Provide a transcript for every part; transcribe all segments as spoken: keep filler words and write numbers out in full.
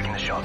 taking the shot.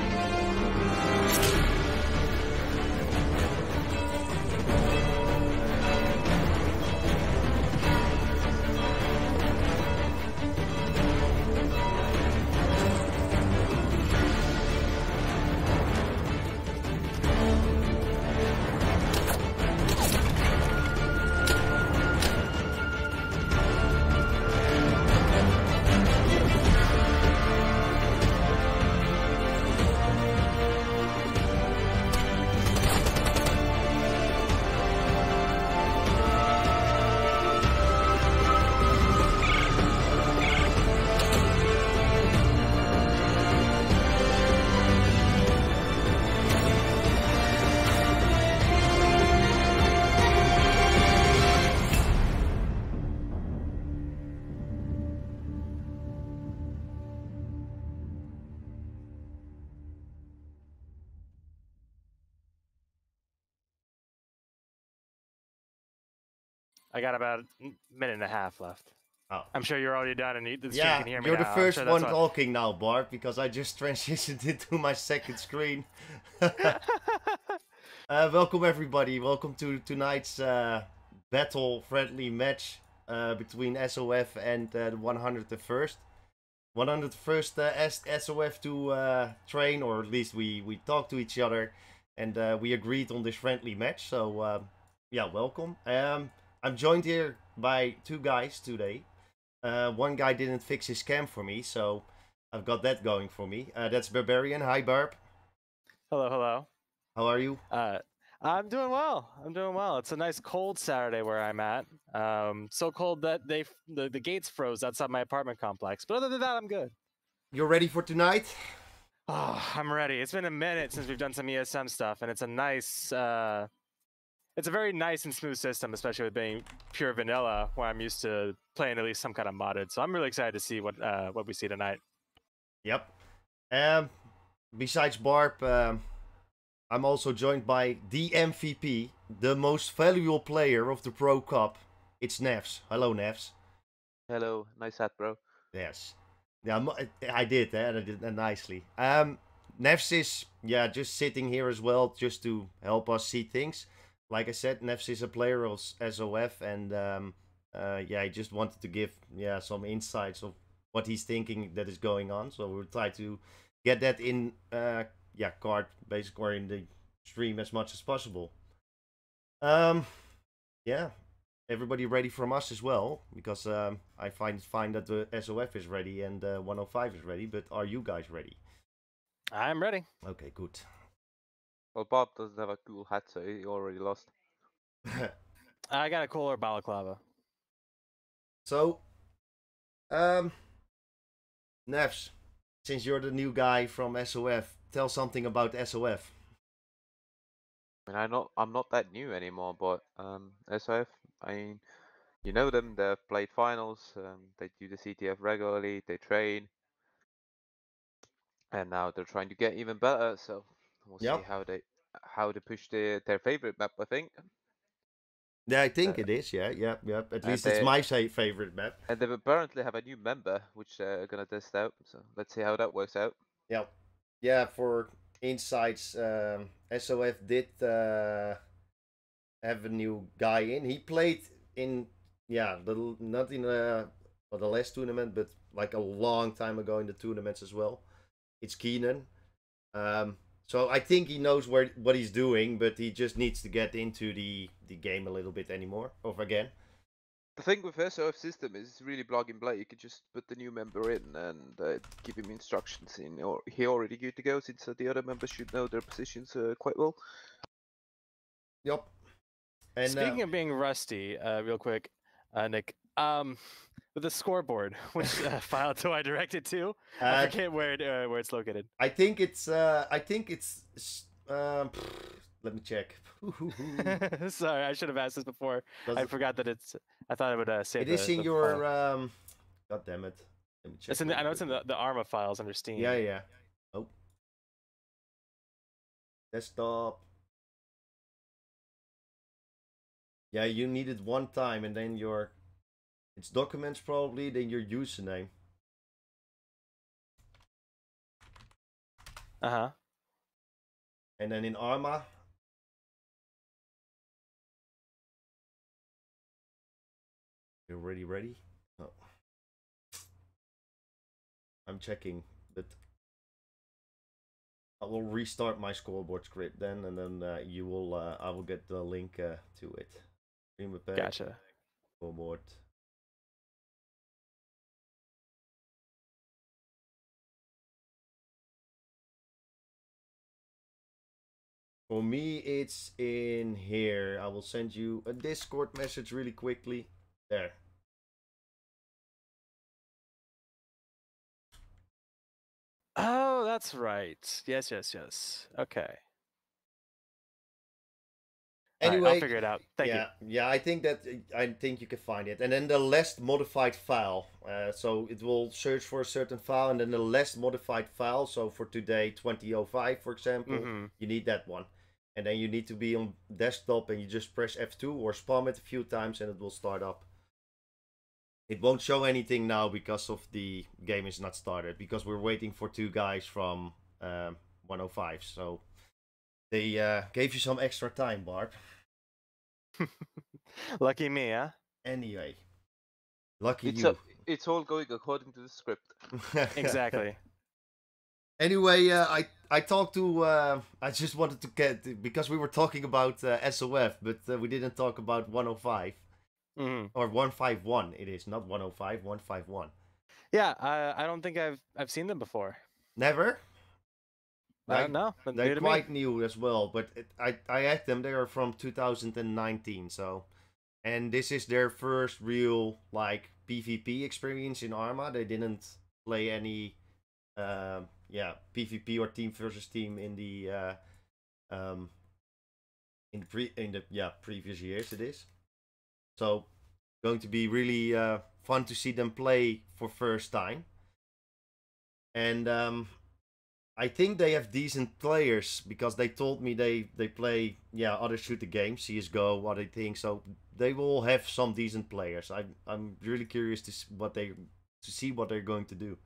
I got about a minute and a half left. Oh. I'm sure you're already done and you, this yeah, can hear me. You're now. the first sure one talking now, Barb, because I just transitioned into my second screen. uh, welcome, everybody. Welcome to tonight's uh, battle-friendly match uh, between S O F and uh, the one hundred first. one hundred first uh, asked S O F to uh, train, or at least we, we talked to each other, and uh, we agreed on this friendly match. So, uh, yeah, welcome. Um, I'm joined here by two guys today. Uh, one guy didn't fix his cam for me, so I've got that going for me. Uh, that's Barbarian. Hi, Barb. Hello, hello. How are you? Uh, I'm doing well. I'm doing well. It's a nice cold Saturday where I'm at. Um, so cold that they the, the gates froze outside my apartment complex. But other than that, I'm good. You're ready for tonight? Oh, I'm ready. It's been a minute since we've done some E S M stuff, and it's a nice... Uh, It's a very nice and smooth system, especially with being pure vanilla, where I'm used to playing at least some kind of modded. So I'm really excited to see what uh, what we see tonight. Yep. Um, besides Barb, um, I'm also joined by the M V P, the most valuable player of the Pro Cup. It's Nevs. Hello, Nevs. Hello. Nice hat, bro. Yes. Yeah, I did, eh? and I did that nicely. Um, Nevs is yeah just sitting here as well, just to help us see things. Like I said, Nevs is a player of S O F, and um, uh, yeah, I just wanted to give yeah some insights of what he's thinking that is going on. So we'll try to get that in uh, yeah card basically or in the stream as much as possible. Um, yeah, everybody ready from us as well, because um, I find find that the S O F is ready and uh, one oh five is ready, but are you guys ready? I'm ready. Okay, good. Well, Bob doesn't have a cool hat, so he already lost. I got a cooler balaclava. So, um, Nevs, since you're the new guy from S O F, tell something about S O F. I mean, I'm not, I'm not that new anymore, but um, S O F, I mean, you know them, they've played finals, um, they do the C T F regularly, they train, and now they're trying to get even better, so... We'll yep. see how they how they push their their favorite map. I think. Yeah, I think uh, it is. Yeah, yeah, yeah. At least they, it's my favorite map. And they apparently have a new member, which they're gonna test out. So let's see how that works out. Yeah, yeah. For insights, um, S O F did uh, have a new guy in. He played in yeah, the, not in uh, well, the last tournament, but like a long time ago in the tournaments as well. It's Keenan. Um, So I think he knows where what he's doing, but he just needs to get into the, the game a little bit anymore, or again. The thing with S O F system is it's really plug and play. You can just put the new member in and uh, give him instructions in, or he already good to go since uh, the other members should know their positions uh, quite well. Yep. And speaking uh, of being rusty, uh, real quick, uh, Nick. Um, the scoreboard, which uh, file do I direct it to? Uh, I forget where it, uh, where it's located. I think it's. Uh, I think it's. Um, let me check. Sorry, I should have asked this before. Does I it... forgot that it's. I thought I would uh, save it. It is the, in the your. File. Um... God damn it! Let me check. It's in the, I know it's in the, the Arma files under Steam. Yeah, yeah. Oh. Desktop. Yeah, you need it one time, and then your. It's documents probably, then your username. Uh-huh. And then in Arma, you already ready? No. I'm checking, but I will restart my scoreboard script then, and then uh, you will. Uh, I will get the link uh, to it. Repair, gotcha. Scoreboard. For me, it's in here. I will send you a Discord message really quickly. There. Oh, that's right. Yes, yes, yes. Okay. Anyway, right, I'll figure it out. Thank yeah, you. Yeah, I think that I think you can find it. And then the last modified file. Uh, so it will search for a certain file, and then the last modified file. So for today, twenty oh five, for example, mm-hmm. you need that one. And then you need to be on desktop, and you just press F two or spam it a few times, and it will start up. It won't show anything now because of the game is not started, because we're waiting for two guys from um, one oh five. So they uh, gave you some extra time, Barb. Lucky me, huh? Anyway, lucky it's you. A, it's all going according to the script. Exactly. Anyway, uh, I I talked to. Uh, I just wanted to get, because we were talking about uh, S O F, but uh, we didn't talk about one oh five. Mm-hmm. Or one fifty-one. It is not one oh five. one fifty-one. Yeah, I I don't think I've I've seen them before. Never. I don't know. They're, they're quite me. new as well, but it, I I had them. They are from two thousand nineteen. So, and this is their first real like P v P experience in Arma. They didn't play any, uh, yeah, P v P or team versus team in the, uh, um, in the pre in the yeah previous years. It is. So, going to be really uh, fun to see them play for first time. And um, I think they have decent players, because they told me they, they play yeah other shooter games, C S G O, what they think. So they will have some decent players. I I'm really curious to see what they to see what they're going to do.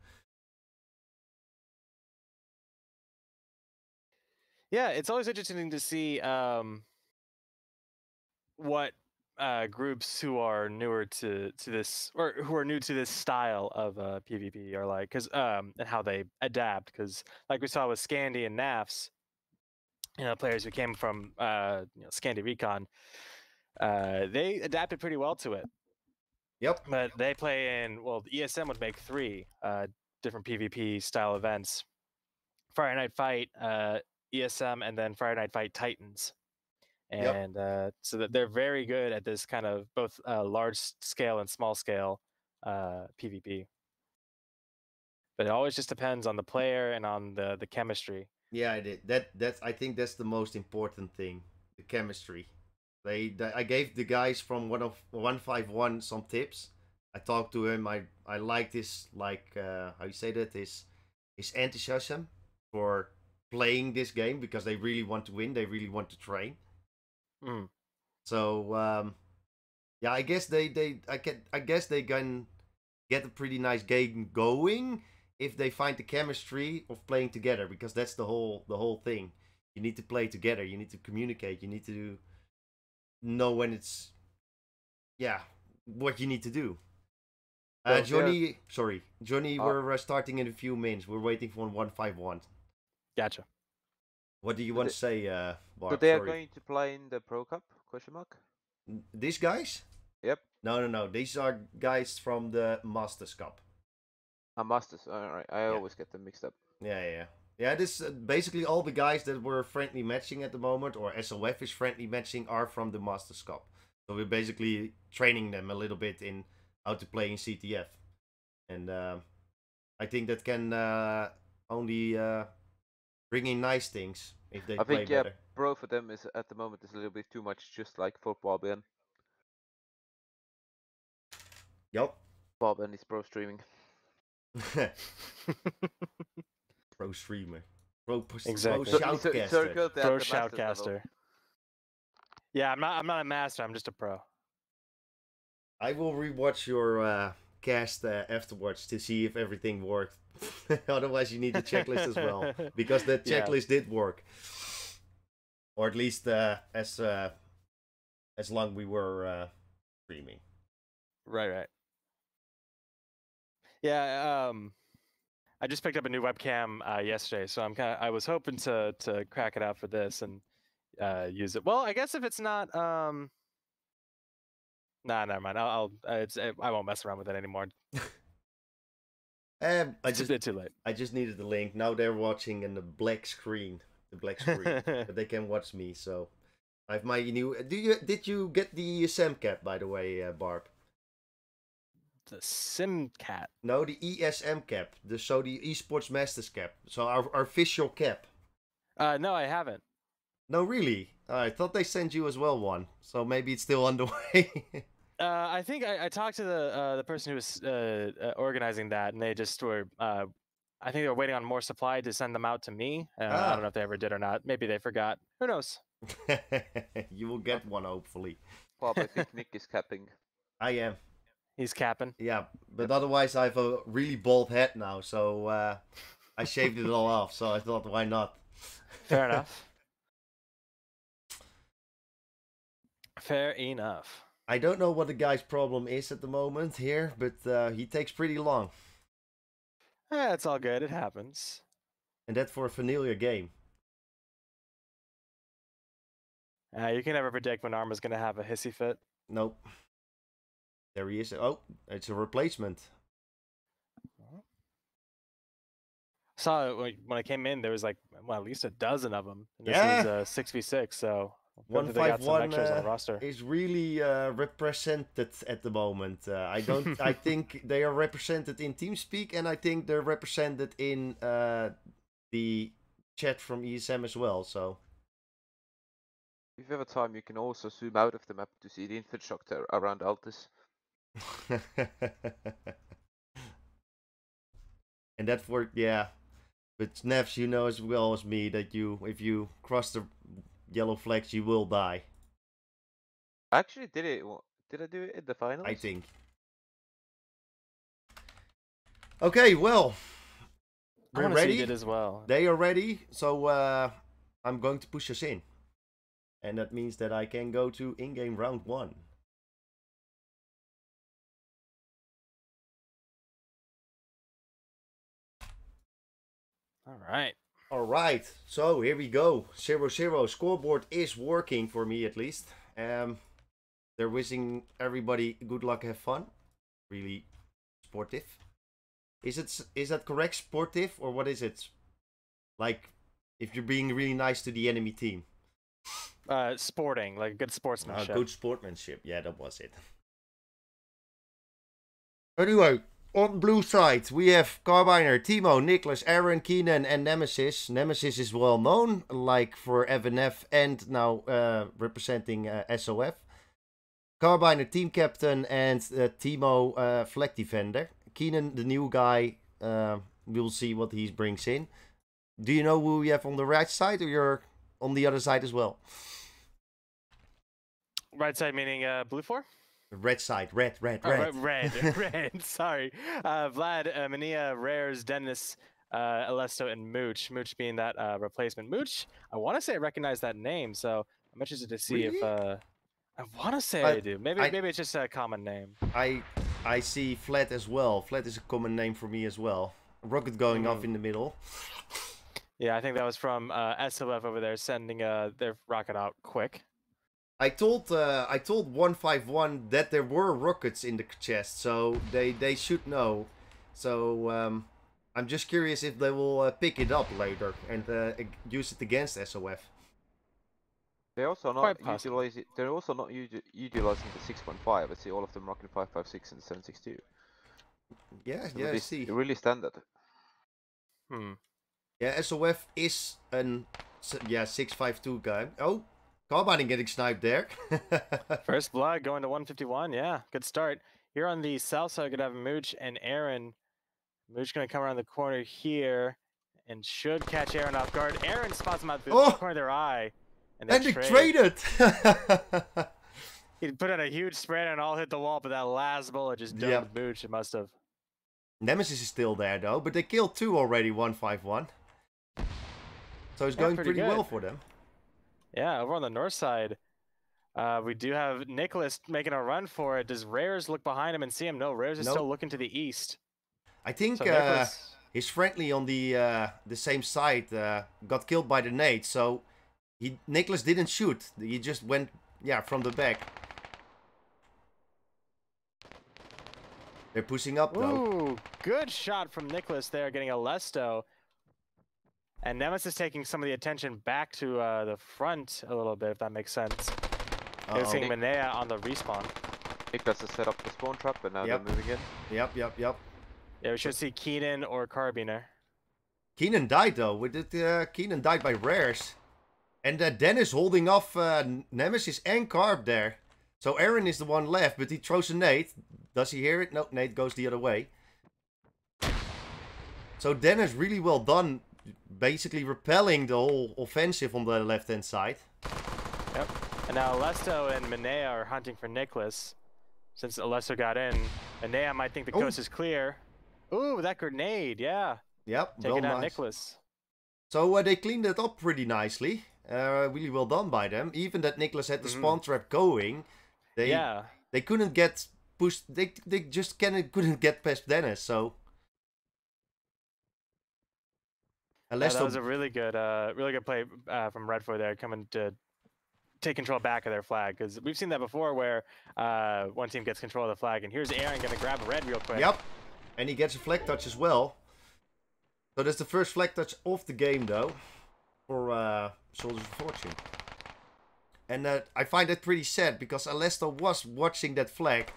Yeah, it's always interesting to see um, what. Uh, groups who are newer to to this, or who are new to this style of uh, P v P, are like, because um and how they adapt, because like we saw with Scandi and N A F S, you know, players who came from uh you know, Scandi Recon, uh they adapted pretty well to it. Yep. But they play in, well, the E S M would make three uh different P v P style events: Friday Night Fight, uh E S M, and then Friday Night Fight Titans. And yep. uh, so that they're very good at this kind of both uh, large scale and small scale uh, P v P. But it always just depends on the player and on the the chemistry. Yeah, I did. That that's I think that's the most important thing, the chemistry. They, they I gave the guys from one of one fifty-one some tips. I talked to him. I I like this, like uh, how you say that, his his enthusiasm for playing this game, because they really want to win. They really want to train. Mm. So um, yeah, I guess they they I can I guess they can get a pretty nice game going if they find the chemistry of playing together, because that's the whole the whole thing. You need to play together. You need to communicate. You need to know when it's yeah what you need to do. Uh, Johnny, yeah. sorry, Johnny, oh. we're uh, starting in a few minutes. We're waiting for one fifty-one. Gotcha. What do you want to say, uh, Barb? So they are going to play in the Pro Cup? Question mark. These guys? Yep. No, no, no. These are guys from the Masters Cup. Ah, Masters. All right. I always get them mixed up. Yeah, yeah, yeah. This uh, basically all the guys that were friendly matching at the moment, or S O F is friendly matching, are from the Masters Cup. So we're basically training them a little bit in how to play in C T F, and uh, I think that can uh, only. Uh, Bringing nice things if they I play think, yeah, better. Pro for them is at the moment is a little bit too much, just like for Barbarian. Yep. Barbarian is pro streaming. Pro streamer. Pro, exactly. pro shoutcaster. So, so pro shoutcaster. Yeah, I'm not. I'm not a master. I'm just a pro. I will rewatch your uh, cast uh, afterwards to see if everything worked. Otherwise, you need the checklist as well, because the checklist yeah. did work, or at least uh, as uh, as long we were uh, streaming. Right, right. Yeah, um, I just picked up a new webcam uh, yesterday, so I'm kind of I was hoping to to crack it out for this and uh, use it. Well, I guess if it's not. Um... Nah, never mind. I'll, I'll it's, I won't mess around with it anymore. Um, I just, it's a bit too late. I just needed the link. Now they're watching in the black screen. The black screen. But they can watch me, so I have my new. Do you did you get the E S M cap, by the way, uh, Barb? The sim cap. No, the E S M cap. The so the esports masters cap. So our, our official cap. Uh, no, I haven't. No, really? I thought they sent you as well one. So maybe it's still underway. Uh, I think I, I talked to the uh, the person who was uh, uh, organizing that, and they just were. Uh, I think they were waiting on more supply to send them out to me. Uh, ah. I don't know if they ever did or not. Maybe they forgot. Who knows? You will get one, hopefully. Bob, I think Nick is capping. I am. He's capping. Yeah, but otherwise I have a really bald head now, so uh, I shaved it all off. So I thought, why not? Fair enough. Fair enough. I don't know what the guy's problem is at the moment here, but uh, he takes pretty long. Yeah, it's all good. It happens. And that for a familiar game. Uh, you can never predict when Arma's going to have a hissy fit. Nope. There he is. Oh, it's a replacement. I saw it when I came in, there was like, well, at least a dozen of them. And this yeah. is uh, six v six, so... one five one uh, on is really uh, represented at the moment. Uh, I don't. I think they are represented in TeamSpeak, and I think they're represented in uh, the chat from E S M as well. So, if you have time, you can also zoom out of the map to see the infrastructure around Altus. And that worked, yeah. But Nevs, you know as well as me that you, if you cross the yellow flags, you will die. Actually, did it? Did I do it in the finals? I think. Okay, well, I we're ready. See it as well. They are ready, so uh, I'm going to push us in, and that means that I can go to in-game round one. All right. Alright, so here we go. zero zero. Scoreboard is working for me at least. Um, they're wishing everybody good luck, have fun. Really sportive. Is it is that correct, sportive, or what is it? Like, if you're being really nice to the enemy team. Uh, sporting, like good sportsmanship. Uh, good sportsmanship, yeah, that was it. Anyway. On blue side, we have Carbiner, Timo, Nicholas, Aaron, Keenan, and Nemesis. Nemesis is well known, like for F N F and now uh, representing uh, S O F. Carbiner, team captain, and uh, Timo, uh, flag defender. Keenan, the new guy, uh, we'll see what he brings in. Do you know who we have on the right side, or you're on the other side as well? Right side meaning uh, blue four? Red side, red, red, red. Oh, red, red, red. Sorry. Uh, Vlad, uh, Mania, Rares, Dennis, uh, Alesto, and Mooch. Mooch being that uh, replacement. Mooch, I want to say I recognize that name, so I'm interested to see really? if... Uh, I want to say uh, I do. Maybe I, maybe it's just a common name. I I see Flat as well. Flat is a common name for me as well. Rocket going mm. off in the middle. Yeah, I think that was from uh, S L F over there sending uh, their rocket out quick. I told uh, I told one five one that there were rockets in the chest, so they they should know. So um, I'm just curious if they will uh, pick it up later and uh, use it against S O F. They also not utilizing. They're also not utilizing the six point five. I see all of them rocking five five six and seven six two. Yeah, yeah, really, I see. Really standard. Hmm. Yeah, S O F is an yeah six five two guy. Oh. Carbine getting sniped there. First blood going to one fifty-one. Yeah, good start. Here on the south side, going to have Mooch and Aaron. Mooch going to come around the corner here and should catch Aaron off guard. Aaron spots him out through oh! the corner of their eye. And, and they traded. He put in a huge spread and all hit the wall, but that last bullet just dumped yep. Mooch. It must have. Nemesis is still there though, but they killed two already, one five one. So it's yeah, going pretty, pretty well for them. Yeah, over on the north side, uh, we do have Nicholas making a run for it. Does Rares look behind him and see him? No, Rares is nope. still looking to the east. I think so uh, his friendly on the uh, the same side uh, got killed by the nade, so he, Nicholas didn't shoot. He just went yeah from the back. They're pushing up though. Ooh, good shot from Nicholas there, getting Alesto. And Nemesis taking some of the attention back to uh, the front a little bit, if that makes sense. Uh-oh. They're seeing Mania on the respawn. Nicholas has set up the spawn trap, but now yep. they're moving in. Yep, yep, yep. Yeah, we should see Keenan or Carbiner. Keenan died though. We did, uh, Keenan died by Rares. And uh, Dennis holding off uh, Nemesis and Carb there. So Aaron is the one left, but he throws a nade. Does he hear it? No, nade goes the other way. So Dennis really well done, basically repelling the whole offensive on the left-hand side. Yep. And now Alesto and Mania are hunting for Nicholas. Since Alesto got in, Mania might think the Ooh. coast is clear. Ooh, that grenade, yeah. Yep, Taking well out nice. Nicholas. So uh, they cleaned it up pretty nicely. Uh, really well done by them. Even that Nicholas had the mm-hmm. spawn trap going, they yeah. they couldn't get pushed. They they just couldn't couldn't get past Dennis. So. Alesto... Yeah, that was a really good, uh, really good play uh, from Redfor there, coming to take control back of their flag, because we've seen that before where uh, one team gets control of the flag, and here's Aaron going to grab red real quick. Yep, and he gets a flag touch as well. So that's the first flag touch of the game though, for uh, Soldiers of Fortune. And uh, I find that pretty sad, because Alesto was watching that flag.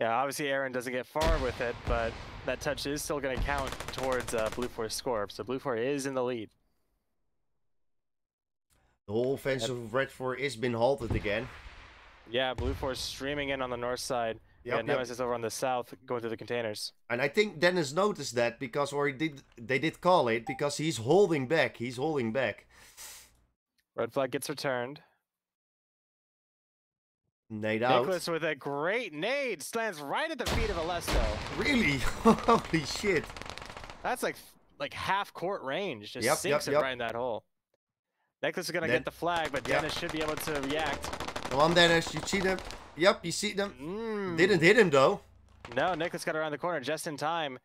Yeah, obviously Aaron doesn't get far with it, but that touch is still going to count towards uh, Blue four's score. So Blue four is in the lead. The whole offense yep. of Red four has been halted again. Yeah, Blue four is streaming in on the north side. Yep, yeah, Nemesis yep. over on the south, going through the containers. And I think Dennis noticed that, because, or he did, they did call it, because he's holding back. He's holding back. Red flag gets returned. Nade out. Nicholas with a great nade slams right at the feet of Alesto. Really? Holy shit. That's like like half court range. Just yep, sinks yep, it yep. right in that hole. Nicholas is going to get the flag, but Dennis yep. should be able to react. Come on, Dennis. You see them. Yep, you see them. Mm. Didn't hit him, though. No, Nicholas got around the corner just in time.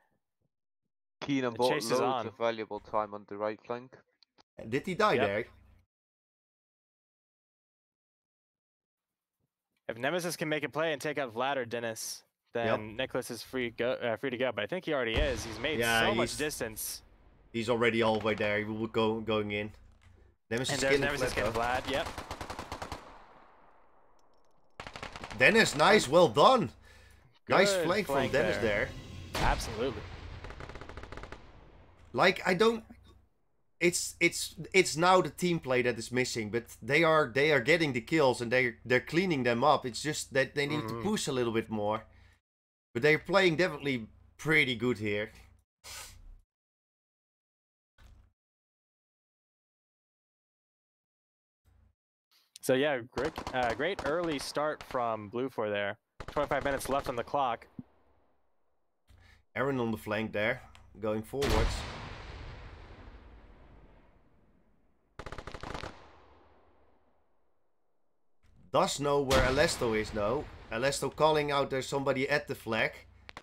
Keenan bought loads on. of valuable time on the right flank. And did he die yep. there? If Nemesis can make a play and take out Vlad or Dennis, then yep. Nicholas is free go uh, free to go. But I think he already is. He's made yeah, so he's, much distance. He's already all the way there. He will go going in. Nemesis and Nemesis getting Vlad. Yep. Dennis, nice, well done. Good nice flank, flank from Dennis there. there. Absolutely. Like I don't. It's it's it's now the team play that is missing, but they are they are getting the kills and they they're cleaning them up. It's just that they need mm-hmm. to push a little bit more, but they're playing definitely pretty good here. So yeah, great uh, great early start from Blue four there. twenty-five minutes left on the clock. Aaron on the flank there, going forwards. Does know where Alesto is though. Alesto calling out there's somebody at the flag.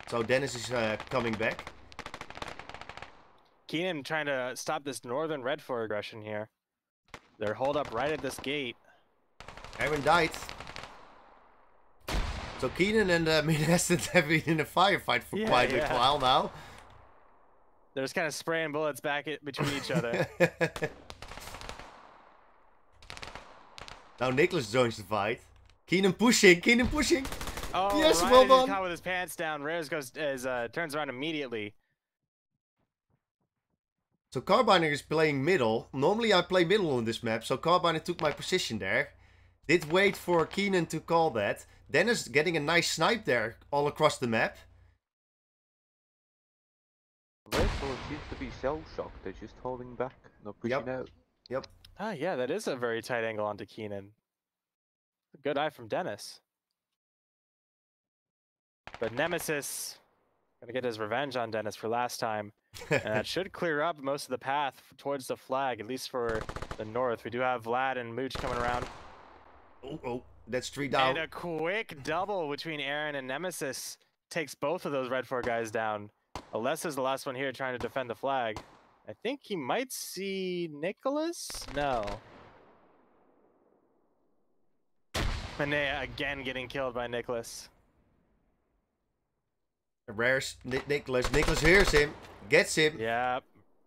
So Dennis is uh, coming back. Keenan trying to stop this northern Redfor aggression here. They're holed up right at this gate. Aaron died. So Keenan and uh, Midestin have been in a firefight for yeah, quite yeah. a while now. They're just kind of spraying bullets back at, between each other. Now Nicholas joins the fight. Keenan pushing, Keenan pushing. Oh, yes, Ryan well done. Caught with his pants down. Rares goes, is, uh, turns around immediately. So Carbiner is playing middle. Normally I play middle on this map, so Carbiner took my position there. Did wait for Keenan to call that. Dennis getting a nice snipe there all across the map. Rares seems to be shell-shocked. They're just holding back, not pushing yep. out. Yep. Ah, yeah, that is a very tight angle onto Keenan. Good eye from Dennis. But Nemesis gonna get his revenge on Dennis for last time. And that should clear up most of the path towards the flag, at least for the north. We do have Vlad and Mooch coming around. Oh, oh, that's three down. And a quick double between Aaron and Nemesis takes both of those Redfor guys down. Alesto's the last one here trying to defend the flag. I think he might see Nicholas? No. Mania again getting killed by Nicholas. Rares Nicholas. Nicholas hears him, gets him. Yeah,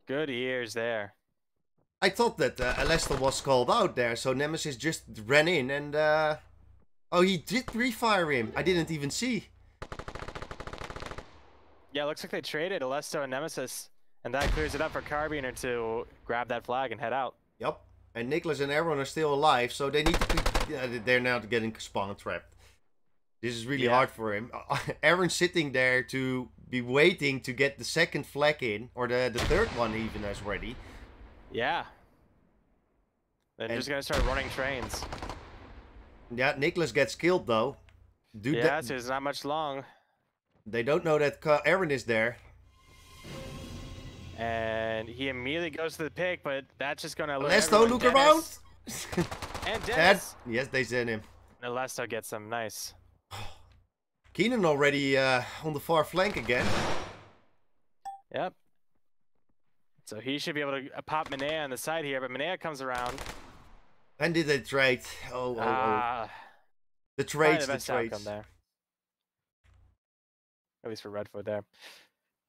good ears there. I thought that uh, Alesto was called out there, so Nemesis just ran in and... Uh... Oh, he did refire him. I didn't even see. Yeah, looks like they traded Alesto and Nemesis, and that clears it up for Carbiner to grab that flag and head out. Yep, and Nicholas and Aaron are still alive, so they need to... Yeah, they're now getting spawn trapped. This is really yeah. hard for him. Aaron's sitting there to be waiting to get the second flag in, or the, the third one even as ready. Yeah. They're and just going to start running trains. Yeah, Nicholas gets killed though. Dude, yeah, so it's not much long. They don't know that Aaron is there. And he immediately goes to the pick, but that's just going to... Let's don't look Dennis. around. And Dennis. And, yes, they sent him. Alesto gets him, nice. Keenan already uh, on the far flank again. Yep. So he should be able to pop Mania on the side here, but Mania comes around. And did they trade? Oh, oh, uh, oh. The trades, the, the trades. There. At least for Redford there.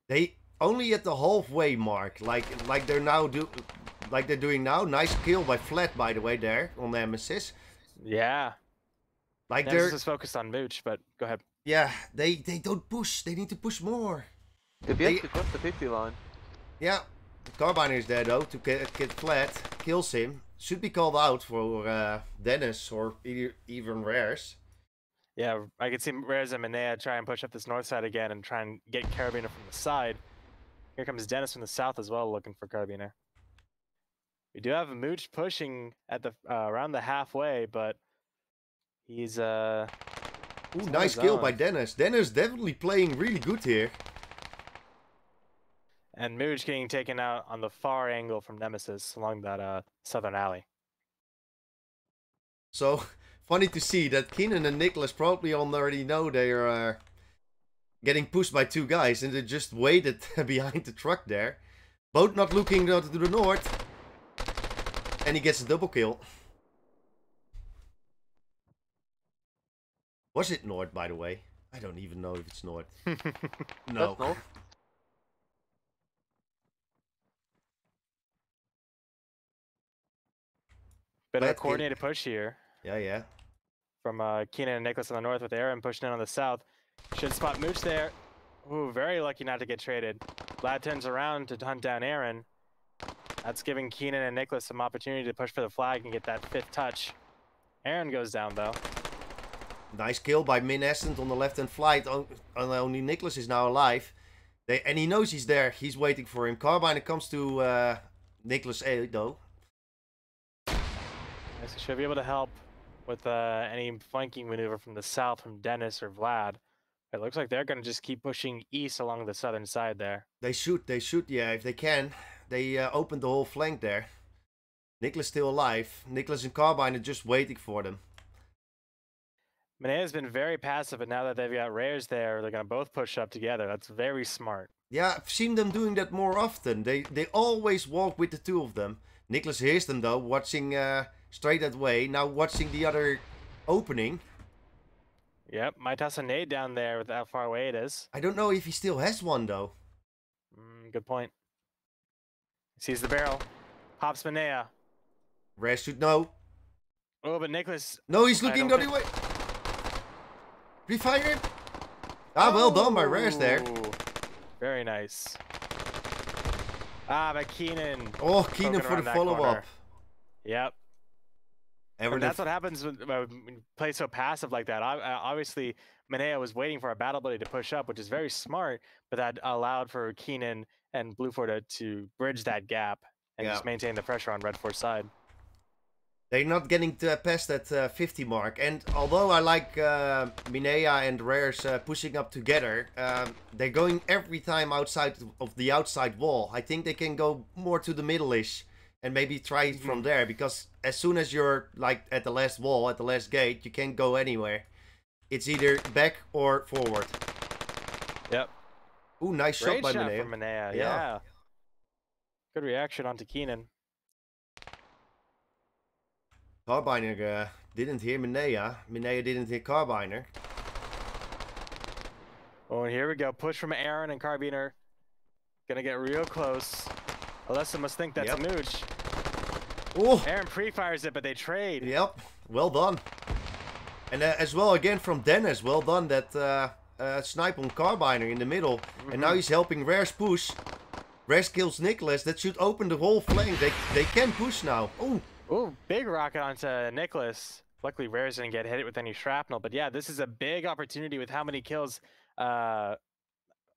They only at the halfway mark, like like they're now do, like they're doing now. Nice kill by Flat, by the way, there on Nemesis. Yeah. Like Nemesis they're is focused on Mooch, but go ahead. Yeah, they they don't push. They need to push more. They've yet to cross the fifty line. Yeah, Carbiner is there though to get, get Flat, kills him. Should be called out for uh, Dennis or either, even Rares. Yeah, I could see Rares and Mania try and push up this north side again and try and get Carbiner from the side. Here comes Dennis from the south as well, looking for Carbiner. We do have Mooch pushing at the uh, around the halfway, but. He's uh Ooh, nice kill by Dennis. Dennis definitely playing really good here. And Mooch getting taken out on the far angle from Nemesis along that uh southern alley. So funny to see that Keenan and Nicholas probably already know they are uh, getting pushed by two guys, and they just waited behind the truck there. Both not looking out to the north. And he gets a double kill. Was it north, by the way? I don't even know if it's north. No. North. Bit of a coordinated push here. Yeah, yeah. From uh, Keenan and Nicholas on the north with Aaron pushing in on the south. Should spot Mooch there. Ooh, very lucky not to get traded. Vlad turns around to hunt down Aaron. That's giving Keenan and Nicholas some opportunity to push for the flag and get that fifth touch. Aaron goes down, though. Nice kill by Min Essent on the left-hand flight. On, on, only Nicholas is now alive. They, and he knows he's there. He's waiting for him. Carbiner comes to uh, Nicholas A, though. Yes, he should be able to help with uh, any flanking maneuver from the south from Dennis or Vlad. It looks like they're going to just keep pushing east along the southern side there. They should. They should, yeah, if they can. They uh, opened the whole flank there. Nicholas still alive. Nicholas and Carbiner just waiting for them. Mania's been very passive, but now that they've got Rares there, they're going to both push up together. That's very smart. Yeah, I've seen them doing that more often. They they always walk with the two of them. Nicholas hears them, though, watching uh, straight that way. Now watching the other opening. Yep, might toss a nade down there with how far away it is. I don't know if he still has one, though. Mm, good point. Sees the barrel. Pops Mania. Rares should know. Oh, but Nicholas... No, he's looking the other way. Refire him! Ah, well done by Rares there. Very nice. Ah, by Keenan. Oh, Keenan for the follow-up. Yep. And that's what happens when you play so passive like that. I, I, obviously, Mania was waiting for a battle buddy to push up, which is very smart, but that allowed for Keenan and Blueford to bridge that gap and yeah. just maintain the pressure on Redfor's side. They're not getting to, uh, past that uh, fifty mark. And although I like uh, Mania and Rares uh, pushing up together, uh, they're going every time outside of the outside wall. I think they can go more to the middle-ish and maybe try it mm-hmm. from there. Because as soon as you're like at the last wall, at the last gate, you can't go anywhere. It's either back or forward. Yep. Ooh, nice Great shot by shot Mania. From Mania. Yeah. yeah. Good reaction onto Keenan. Carbiner uh, didn't hear Mania. Mania didn't hear Carbiner. Oh, and here we go. Push from Aaron and Carbiner. Gonna get real close. Alesto must think that's yep. a Mooch. Ooh. Aaron pre-fires it, but they trade. Yep. Well done. And uh, as well, again, from Dennis. Well done that uh, uh, snipe on Carbiner in the middle. Mm-hmm. And now he's helping Rares push. Rares kills Nicholas. That should open the whole flank. They, they can push now. Ooh. Ooh, big rocket onto Nicholas. Luckily, Rares didn't get hit with any shrapnel. But yeah, this is a big opportunity with how many kills uh,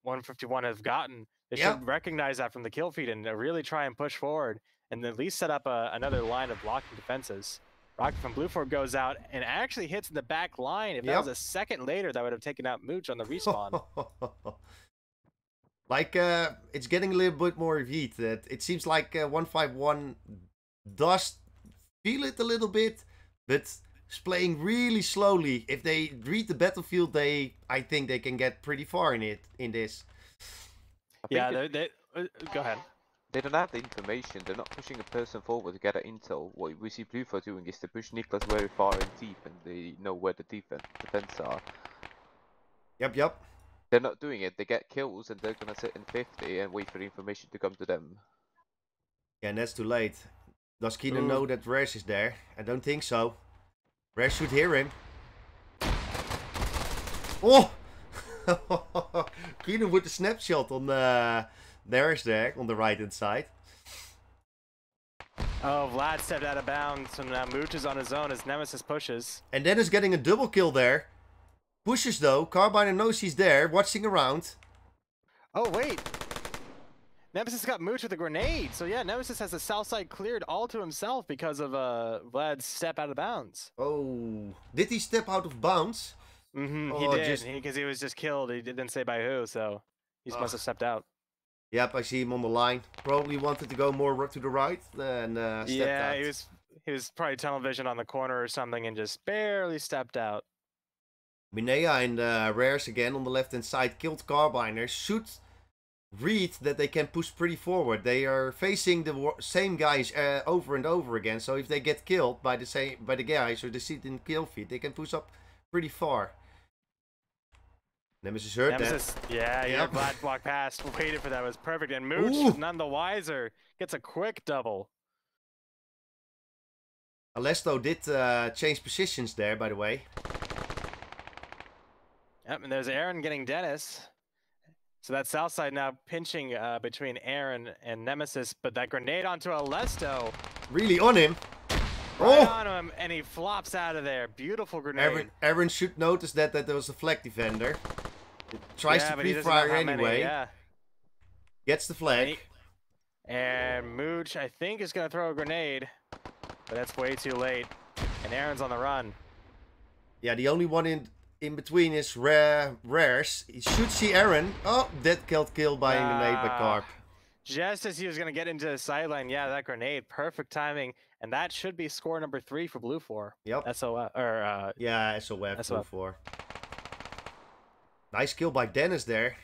one fifty-one have gotten. They yeah. should recognize that from the kill feed and really try and push forward and at least set up a, another line of blocking defenses. Rocket from Blueford goes out and actually hits in the back line. If yep. that was a second later, that would have taken out Mooch on the respawn. Like, uh, it's getting a little bit more heat. That it seems like uh, one fifty-one does feel it a little bit, but it's playing really slowly. If they read the battlefield, they I think they can get pretty far in it in this. Yeah, they, they, uh, go ahead. They don't have the information. They're not pushing a person forward to get an intel. What we see Blueford doing is to push Nicholas very far in deep, and they know where the defense defense are. Yep, yep. They're not doing it. They get kills, and they're gonna sit in fifty and wait for the information to come to them. Yeah, and that's too late. Does Keenan Ooh. know that Rares is there? I don't think so. Rares should hear him. Oh! Keenan with the snapshot on the... There's there on the right hand side. Oh, Vlad stepped out of bounds, so now Mooch is on his own as Nemesis pushes. And Dennis getting a double kill there. Pushes though. Carbiner knows he's there, watching around. Oh wait. Nemesis got Mooch with a grenade. So yeah, Nemesis has the south side cleared all to himself because of uh, Vlad's step out of bounds. Oh, did he step out of bounds? Mm-hmm. Oh, he did, because he, he was just killed. He didn't say by who, so he uh. must have stepped out. Yep, I see him on the line. Probably wanted to go more to the right than uh, stepped yeah, out. Yeah, he was he was probably tunnel vision on the corner or something and just barely stepped out. Mania and uh, Rares again on the left hand side killed Carbiner. Should read that they can push pretty forward. They are facing the same guys uh, over and over again. So if they get killed by the same by the guys or the seat in kill feed, they can push up pretty far. Nemesis heard Nemesis, that. Yeah, yeah, yep. Vlad block past. Waited for that. It was perfect. And Mooch, Ooh. none the wiser, gets a quick double. Alesto did uh, change positions there, by the way. Yep, and there's Aaron getting Dennis. So that south side now pinching uh, between Aaron and Nemesis, but that grenade onto Alesto. Really on him. Right oh. on him, and he flops out of there. Beautiful grenade. Aaron, Aaron should notice that, that there was a flag defender. It tries yeah, to pre-fire anyway. Many, yeah. Gets the flag. And, and Mooch, I think, is going to throw a grenade. But that's way too late. And Aaron's on the run. Yeah, the only one in in between is Ra Rares. He should see Aaron. Oh, that killed kill by uh, grenade by Carp. Just as he was going to get into the sideline. Yeah, that grenade. Perfect timing. And that should be score number three for Blue four. Yep. S O F, or, uh, yeah, S O F, Blue four. Nice kill by Dennis there.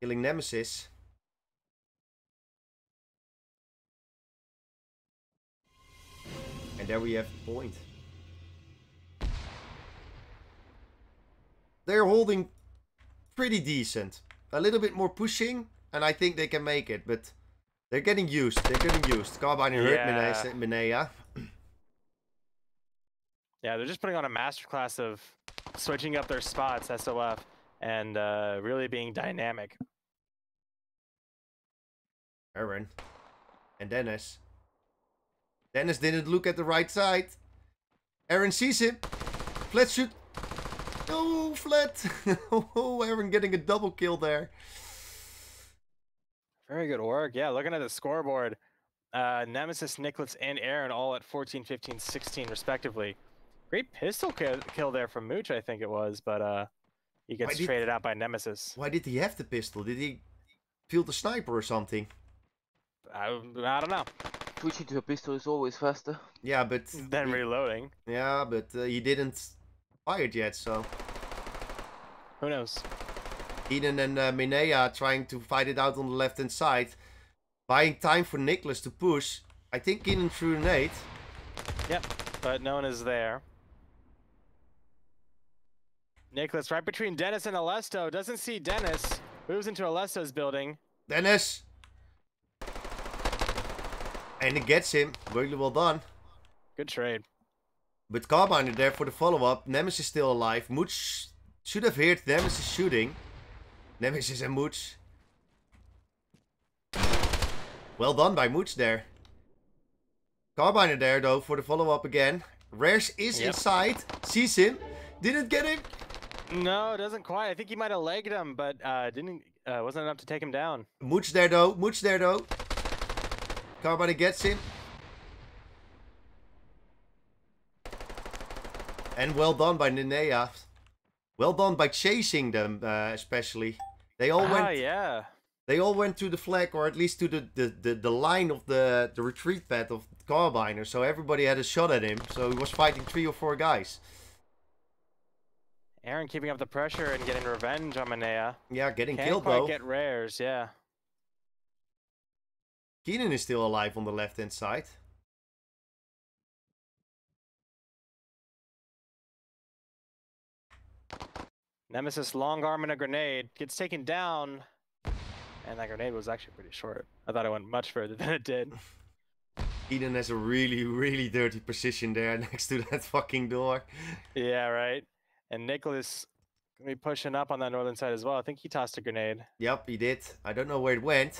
Killing Nemesis. And there we have the point. They're holding pretty decent. A little bit more pushing, and I think they can make it, but... They're getting used. They're getting used. Carbiner yeah. hurt Mania. Yeah, they're just putting on a masterclass of switching up their spots, S O F, and uh, really being dynamic. Aaron. And Dennis. Dennis didn't look at the right side. Aaron sees him. Flat shoot. Oh, flat. Oh, Aaron getting a double kill there. Very good work. Yeah, looking at the scoreboard, uh, Nemesis, Nicholas, and Aaron all at fourteen, fifteen, sixteen respectively. Great pistol kill there from Mooch, I think it was, but uh, he gets did, traded out by Nemesis. Why did he have the pistol? Did he field the sniper or something? I, I don't know. Switching to a pistol is always faster. Yeah, but... Then he, reloading. Yeah, but uh, he didn't fire it yet, so... Who knows? Eden and uh, Mania trying to fight it out on the left-hand side. Buying time for Nicholas to push. I think Keenan threw a nade. Yep, but no one is there. Nicholas right between Dennis and Alesto. Doesn't see Dennis. Moves into Alesto's building. Dennis! And it gets him. Really well done. Good trade. But Carbiner there for the follow-up. Nemesis is still alive. Mooch should have heard Nemesis shooting. Nemesis and Mooch. Well done by Mooch there. Carbiner there though for the follow-up again. Rares is yep. inside. Sees him. Didn't get him. No, doesn't quite. I think he might have legged him, but uh, didn't uh, wasn't enough to take him down. Mooch there though. Mooch there though. Carbiner gets him. And well done by Nenea. Well done by chasing them, uh, especially. They all ah, went. yeah. They all went to the flag, or at least to the, the, the, the line of the, the retreat path of Carbiner, so everybody had a shot at him, so he was fighting three or four guys. Aaron keeping up the pressure and getting revenge on Mania. Yeah, getting Can't killed quite though. Get Rares, yeah. Keenan is still alive on the left-hand side. Nemesis long arm and a grenade, gets taken down. And that grenade was actually pretty short. I thought it went much further than it did. Eden has a really, really dirty position there next to that fucking door. Yeah, right. And Nicholas gonna be pushing up on that northern side as well. I think he tossed a grenade. Yep, he did. I don't know where it went.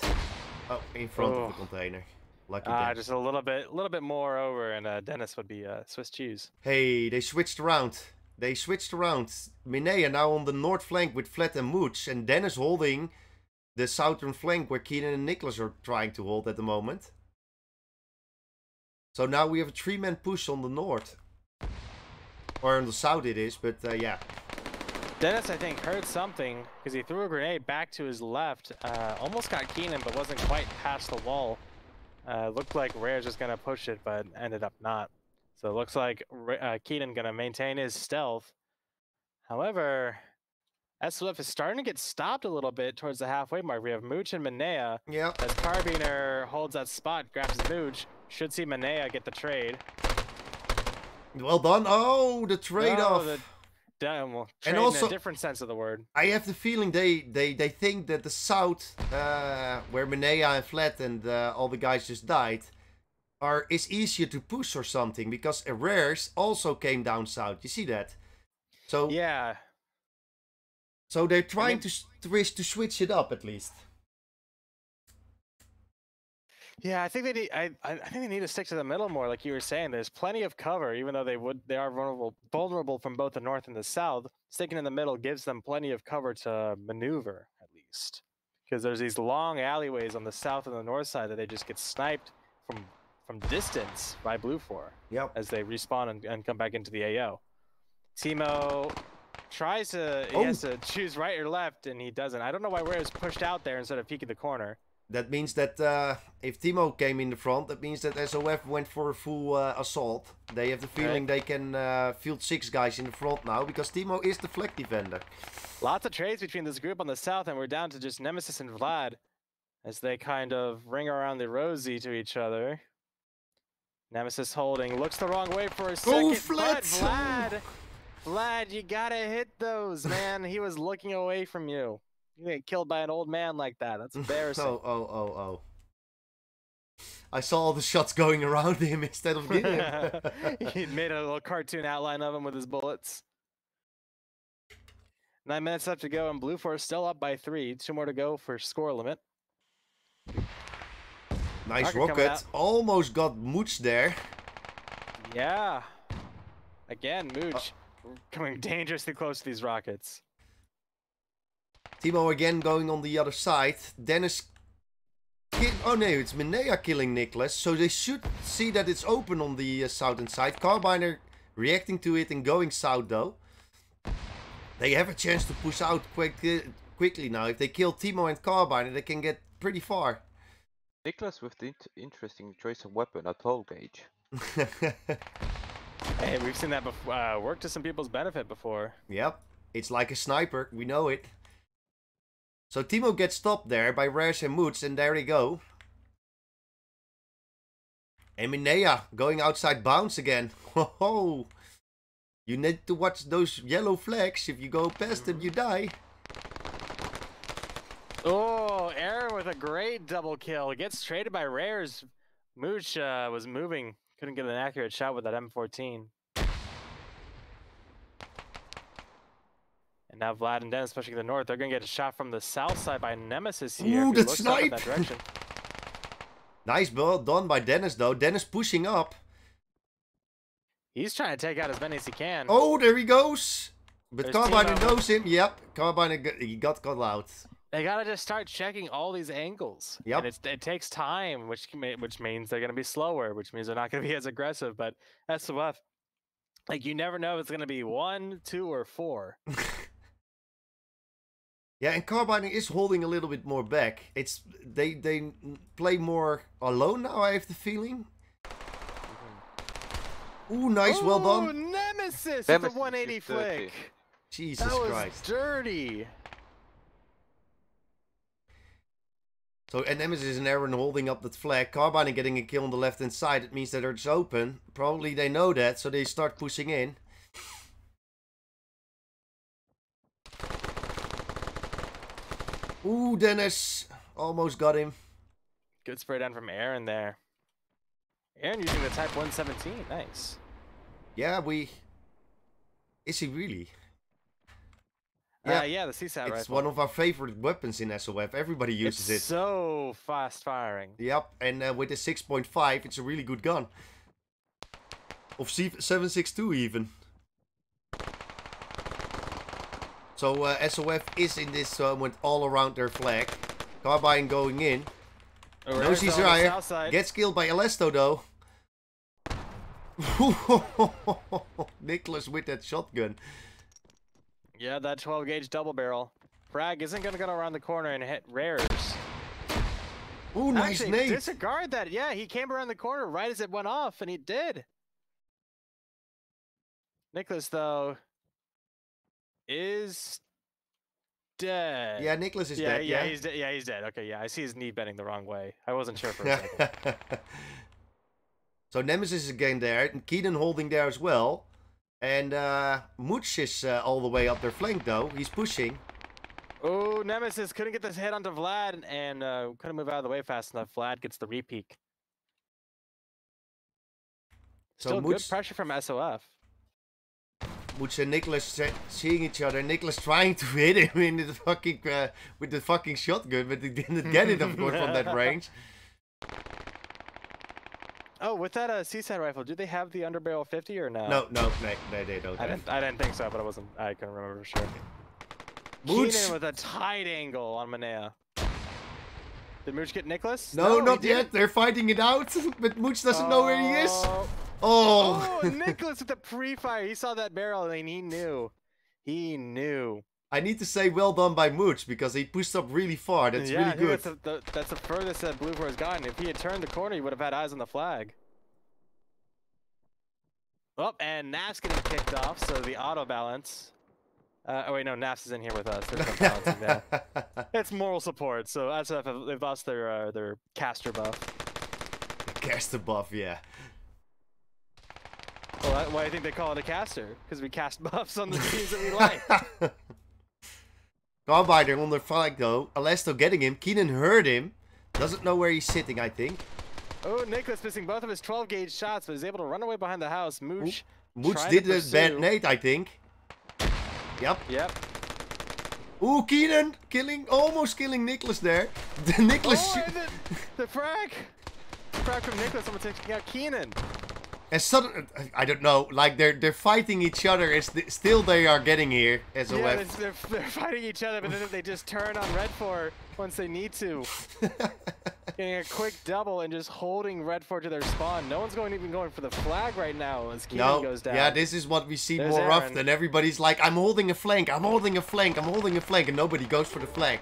Oh, in front oh. of the container. Lucky Ah, uh, just a little bit, a little bit more over, and uh, Dennis would be uh, Swiss cheese. Hey, they switched around. They switched around. Mania now on the north flank with Vlad and Mooch, and Dennis holding the southern flank where Keenan and Nicholas are trying to hold at the moment. So now we have a three-man push on the north. Or on the south it is, but uh, yeah. Dennis, I think, heard something because he threw a grenade back to his left. Uh, almost got Keenan, but wasn't quite past the wall. Uh, looked like Rares was going to push it, but ended up not. So it looks like uh, Keenan going to maintain his stealth. However... S O F is starting to get stopped a little bit towards the halfway mark. We have Mooch and Mania. Yeah. As Carbiner holds that spot, grabs Mooch. Should see Mania get the trade. Well done. Oh, the trade-off. Oh, damn. Well, trade and also, in a different sense of the word. I have the feeling they they, they think that the south, uh, where Mania and Vlad and uh, all the guys just died, are is easier to push or something because Rares also came down south. You see that? So yeah. So they're trying I mean, to to switch it up at least. Yeah, I think they need. I I think they need to stick to the middle more, like you were saying. There's plenty of cover, even though they would they are vulnerable vulnerable from both the north and the south. Sticking in the middle gives them plenty of cover to maneuver at least, because there's these long alleyways on the south and the north side that they just get sniped from from distance by Blue Four. Yep. As they respawn and, and come back into the A O. Timo. Tries to, he oh. has to choose right or left, and he doesn't. I don't know why Rares pushed out there instead of peeking the corner. That means that uh, if Timo came in the front, that means that S O F went for a full uh, assault. They have the feeling right. they can uh, field six guys in the front now, because Timo is the flag defender. Lots of trades between this group on the south, and we're down to just Nemesis and Vlad, as they kind of ring around the rosy to each other. Nemesis holding, looks the wrong way for a second, oh, but Vlad... Oh. Vlad, you gotta hit those, man. He was looking away from you. You get killed by an old man like that. That's embarrassing. oh, oh, oh, oh. I saw all the shots going around him instead of getting him. He made a little cartoon outline of him with his bullets. Nine minutes left to go, and Blue Force still up by three. Two more to go for score limit. Nice rocket. Almost got Mooch there. Yeah. Again, Mooch. Uh Coming dangerously close to these rockets. Timo again going on the other side. Dennis kill... Oh no, it's Mania killing Nicholas. So they should see that it's open on the uh, southern side. Carbiner reacting to it and going south though. They have a chance to push out quick, uh, quickly now. If they kill Timo and Carbiner, they can get pretty far. Nicholas with the int interesting choice of weapon, a toll gauge. Hey, we've seen that before. Uh, work to some people's benefit before. Yep, it's like a sniper. We know it. So Timo gets stopped there by Rares and Mooch, and there we go. And Mania going outside bounds again. Ho ho! You need to watch those yellow flags. If you go past them, you die. Oh, Aaron with a great double kill. Gets traded by Rares. Mooch uh, was moving. Couldn't get an accurate shot with that M fourteen. And now Vlad and Dennis pushing to the north. They're going to get a shot from the south side by Nemesis here. Ooh, the snipe! That direction. Nice ball done by Dennis, though. Dennis pushing up. He's trying to take out as many as he can. Oh, there he goes. But Carbiner knows him. Yep, Carbiner, he got caught out. They gotta just start checking all these angles. Yep. And it's, it takes time, which which means they're gonna be slower, which means they're not gonna be as aggressive. But S O F, like you never know if it's gonna be one, two, or four. Yeah, and Carbiner is holding a little bit more back. It's they they play more alone now. I have the feeling. Ooh, nice, Ooh, well done. Nemesis, Nemesis with the one eighty flick. Jesus Christ. That was Christ. dirty. So Nemesis and Aaron holding up that flag. Carbiner getting a kill on the left hand side. It means that it's open. Probably they know that, so they start pushing in. Ooh, Dennis almost got him. Good spray down from Aaron there. Aaron using the Type one seventeen. Nice. Yeah, we. Is he really? Yeah, uh, yeah, the C SAT rifle. It's one of our favorite weapons in S O F. Everybody uses it's it. So fast firing. Yep, and uh, with the six point five, it's a really good gun. Of seven six two even. So uh, S O F is in this uh, with all around their flag. Carbine going in. Oh, no ceasefire. Gets killed by Alesto though. Nicholas with that shotgun. Yeah, that twelve gauge double barrel. Frag isn't gonna go around the corner and hit Rares. Ooh, nice nade. Disregard that. Yeah, he came around the corner right as it went off, and he did. Nicholas though is dead. Yeah, Nicholas is yeah, dead. Yeah, yeah, he's dead. Yeah, he's dead. Okay, yeah, I see his knee bending the wrong way. I wasn't sure for a second. So Nemesis is again there, and Keenan holding there as well. And uh, Mooch is uh, all the way up their flank though. He's pushing. Oh, Nemesis couldn't get this hit onto Vlad and uh, couldn't move out of the way fast enough. Vlad gets the re-peak. So Still Mooch... good pressure from S O F. Mooch and Nicholas seeing each other. Nicholas trying to hit him in the fucking uh, with the fucking shotgun, but he didn't get it, of course, from that range. Oh, with that uh, C SAT rifle, do they have the underbarrel fifty or no? No, no, they, they, they don't. I didn't, I didn't think so, but I wasn't. I couldn't remember for sure. Mooch Keenan with a tight angle on Mania. Did Mooch get Nicholas? No, no not yet. They're fighting it out, but Mooch doesn't oh. know where he is. Oh, oh Nicholas with the pre-fire. He saw that barrel and he knew. He knew. I need to say well done by Mooch because he pushed up really far. That's yeah, really good. That's the, the, that's the furthest that Blue Force has gotten. If he had turned the corner, he would have had eyes on the flag. Oh, and Naf's getting kicked off, so the auto balance. Uh, oh wait, no, Naf's is in here with us. There's no it's moral support, so S F they've lost their uh, their caster buff. The caster buff, yeah. Well, that's why I think they call it a caster, because we cast buffs on the teams that we like. Carbiner on the flag though. Alesto getting him. Keenan heard him. Doesn't know where he's sitting, I think. Oh, Nicholas missing both of his twelve gauge shots, but he's able to run away behind the house. Mooch. Mooch did a bad nade, I think. Yep. Yep. Ooh, Keenan killing, almost killing Nicholas there. The Nicholas. Oh, the, the frag. The frag from Nicholas. Someone taking out Keenan. And suddenly, I don't know, like they're they're fighting each other. It's th still they are getting here as a yeah, web. They're, they're fighting each other, but then they just turn on Redfor once they need to. getting a quick double and just holding Redfor to their spawn. No one's going even going for the flag right now as Keenan no. goes down. Yeah, this is what we see There's more Aaron. often. Everybody's like, I'm holding a flank, I'm holding a flank, I'm holding a flank, and nobody goes for the flank.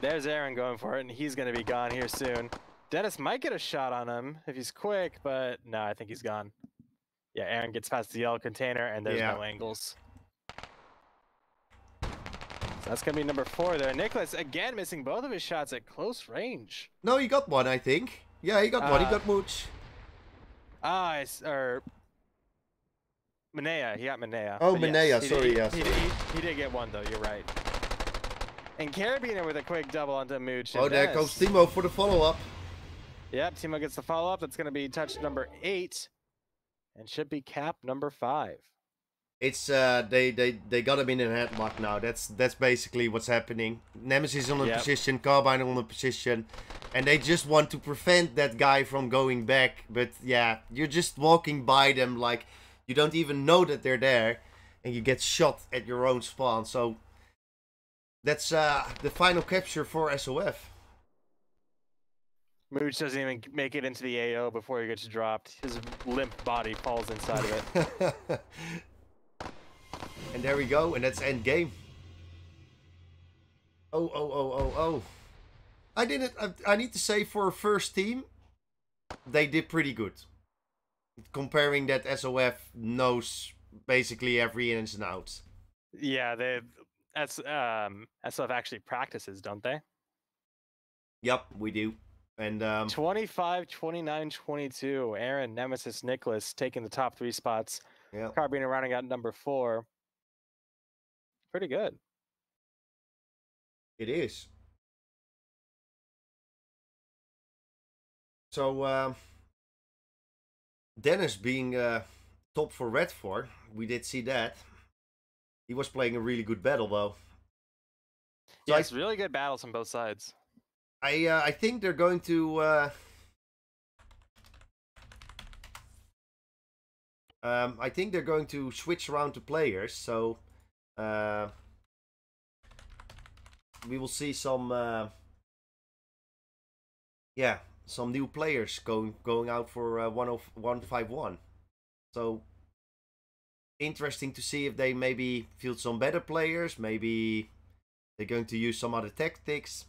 There's Aaron going for it, and he's going to be gone here soon. Dennis might get a shot on him if he's quick, but no, I think he's gone. Yeah, Aaron gets past the yellow container, and there's yeah. no angles. So that's going to be number four there. Nicholas, again, missing both of his shots at close range. No, he got one, I think. Yeah, he got uh, one. He got Mooch. Ah, uh, or... Mania. He got Mania. Oh, Mania. Yes, sorry, did, yeah. He, sorry. He, he, he did get one, though. You're right. And Carabiner with a quick double onto Mooch. Oh, there goes Timo for the follow-up. Yep, Timo gets the follow-up. That's going to be touch number eight. And should be cap number five. It's uh they they they got him in a headlock now. That's that's basically what's happening. Nemesis on the yep. position, Carbine on the position, and they just want to prevent that guy from going back. But yeah, you're just walking by them like you don't even know that they're there, and you get shot at your own spawn. So that's uh the final capture for S O F. Mooch doesn't even make it into the A O before he gets dropped. His limp body falls inside of it. And there we go, and that's end game. Oh, oh, oh, oh, oh. I did it. I, I need to say, for a first team, they did pretty good. Comparing that S O F knows basically every in and out. Yeah, they, that's, um, S O F actually practices, don't they? Yep, we do. And um twenty-five, twenty-nine, twenty-two, Aaron, Nemesis, Nicholas taking the top three spots. Yeah. Carbiner rounding out number four. Pretty good. It is. So uh, Dennis being uh top for Redfor, we did see that. He was playing a really good battle though. So yes, really good battles on both sides. I, uh, I think they're going to uh, um, I think they're going to switch around the players, so uh, we will see some uh, yeah some new players going going out for uh, one fifty-one. So interesting to see if they maybe field some better players, maybe they're going to use some other tactics.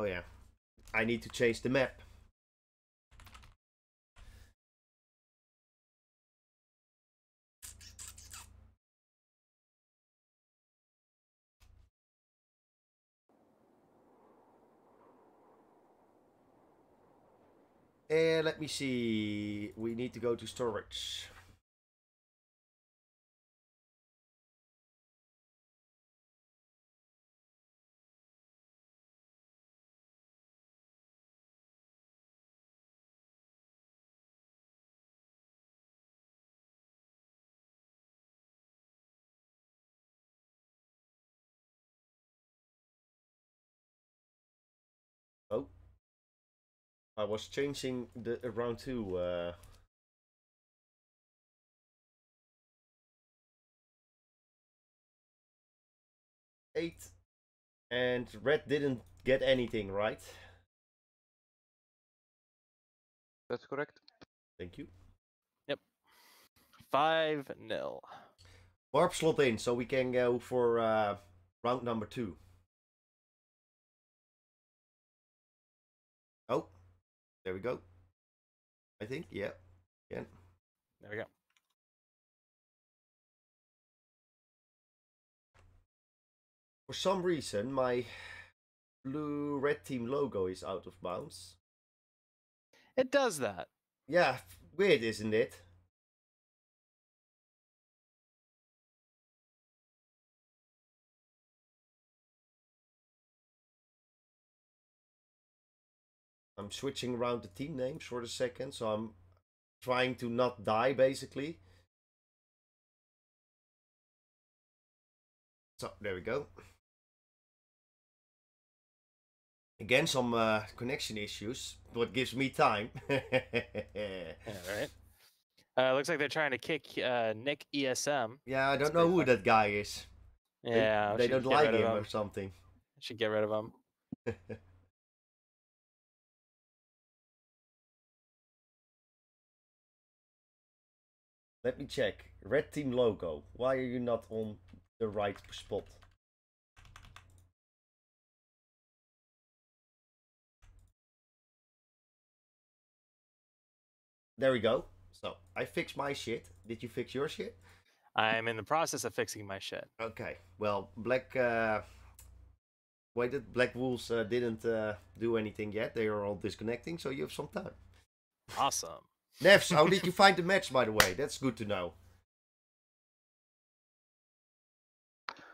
Oh yeah, I need to change the map. And let me see, we need to go to storage. I was changing the uh, round two. Uh... Eight. And red didn't get anything, right? That's correct. Thank you. Yep. five nil. Barb slot in, so we can go for uh, round number two. Oh. There we go. I think, yeah. yeah. There we go. For some reason, my blue red team logo is out of bounds. It does that. Yeah, weird, isn't it? I'm switching around the team names for a second, so I'm trying to not die, basically. So, there we go. Again, some uh, connection issues, but gives me time. All right. Uh, looks like they're trying to kick uh, Nick E S M. Yeah, I don't That's know who fun. that guy is. Yeah. They, they don't like him, him or something. I should get rid of him. Let me check. Red team logo. Why are you not on the right spot? There we go. So, I fixed my shit. Did you fix your shit? I'm in the process of fixing my shit. Okay. Well, Black... Uh... Wait, the Black Wolves uh, didn't uh, do anything yet. They are all disconnecting, so you have some time. Awesome. Nevs, how did you find the match, by the way? That's good to know.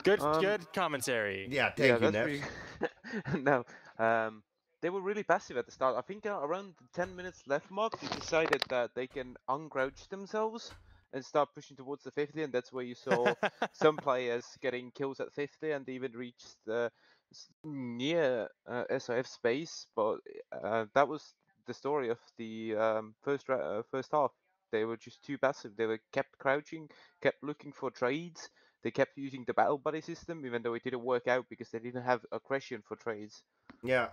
Good um, good commentary. Yeah, thank yeah, you, Nevs. Pretty... no, um, they were really passive at the start. I think uh, around the ten minutes left mark, they decided that they can uncrouch themselves and start pushing towards the fifty, and that's where you saw some players getting kills at fifty, and they even reached the near uh, S O F space, but uh, that was... the story of the um, first uh, first half. They were just too passive. They were kept crouching, kept looking for trades. They kept using the battle buddy system, even though it didn't work out because they didn't have aggression for trades. Yeah,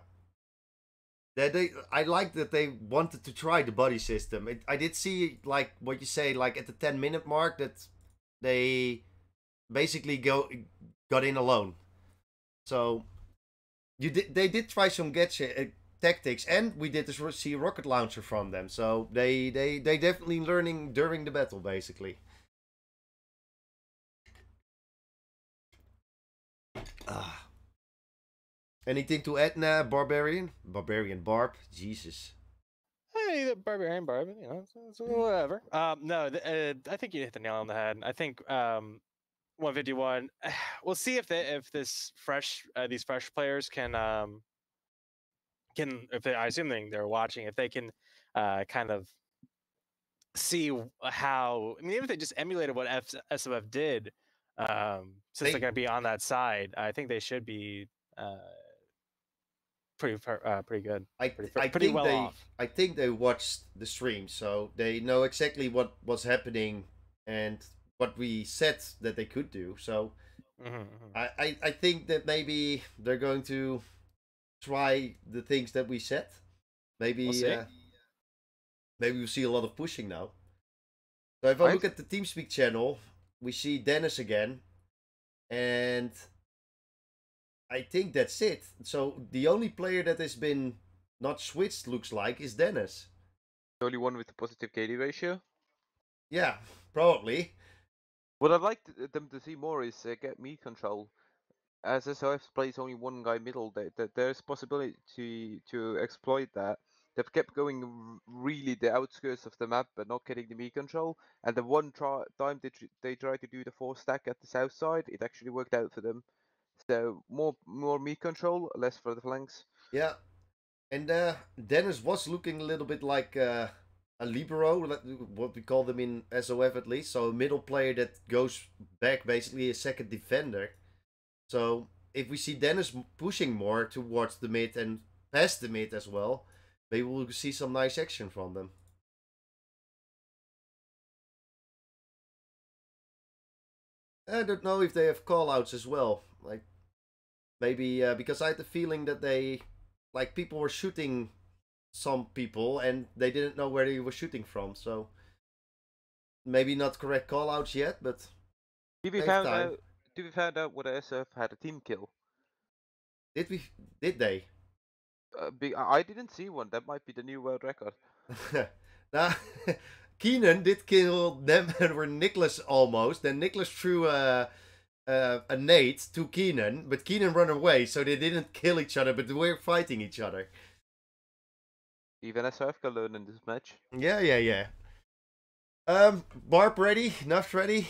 they, they, I like that they wanted to try the buddy system. It, I did see, like what you say, like at the ten minute mark, that they basically go got in alone. So you did, they did try some gadget. Uh, tactics, and we did this see rocket launcher from them, so they they they definitely learning during the battle, basically. Ah. Anything to add, nah, Barbarian? Barbarian Barb, Jesus. Hey, the Barbarian Barb, you know, whatever. Um, no, uh, I think you hit the nail on the head. I think um, one fifty-one. We'll see if they, if this fresh uh, these fresh players can. Um, Can if they, I assume they're watching, if they can uh, kind of see how, I mean, even if they just emulated what F, S O F did, um, since they, they're going to be on that side, I think they should be uh, pretty uh, pretty good. I, pretty, I pretty think well they, off. I think they watched the stream, so they know exactly what was happening and what we said that they could do. So mm-hmm, mm-hmm. I, I, I think that maybe they're going to try the things that we said. Maybe we'll uh, maybe we'll see a lot of pushing now. So if I right. look at the TeamSpeak channel, we see Dennis again, and I think that's it. So the only player that has been not switched, looks like, is Dennis. The only one with the positive K D ratio? Yeah, probably. What I'd like to, them to see more is uh, get me control. As S O F plays only one guy middle, they, they, there's possibility to, to exploit that. They've kept going really the outskirts of the map, but not getting the mid control. And the one try, time they, tr they tried to do the four stack at the south side, it actually worked out for them. So more more mid control, less for the flanks. Yeah, and uh, Dennis was looking a little bit like uh, a libero, what we call them in S O F at least. So a middle player that goes back, basically a second defender. So if we see Dennis pushing more towards the mid and past the mid as well, maybe we'll see some nice action from them. I don't know if they have callouts as well. Like maybe uh, because I had the feeling that they, like people were shooting some people and they didn't know where they were shooting from. So maybe not correct callouts yet, but if you found out. Did we find out whether S F had a team kill? Did we? Did they? Uh, be, I didn't see one. That might be the new world record. Now, Keenan did kill them and were Nicholas almost. Then Nicholas threw a, a, a nade to Keenan, but Keenan ran away, so they didn't kill each other, but they were fighting each other. Even S F can learn in this match. Yeah, yeah, yeah. Um, Barb ready? Nuff ready?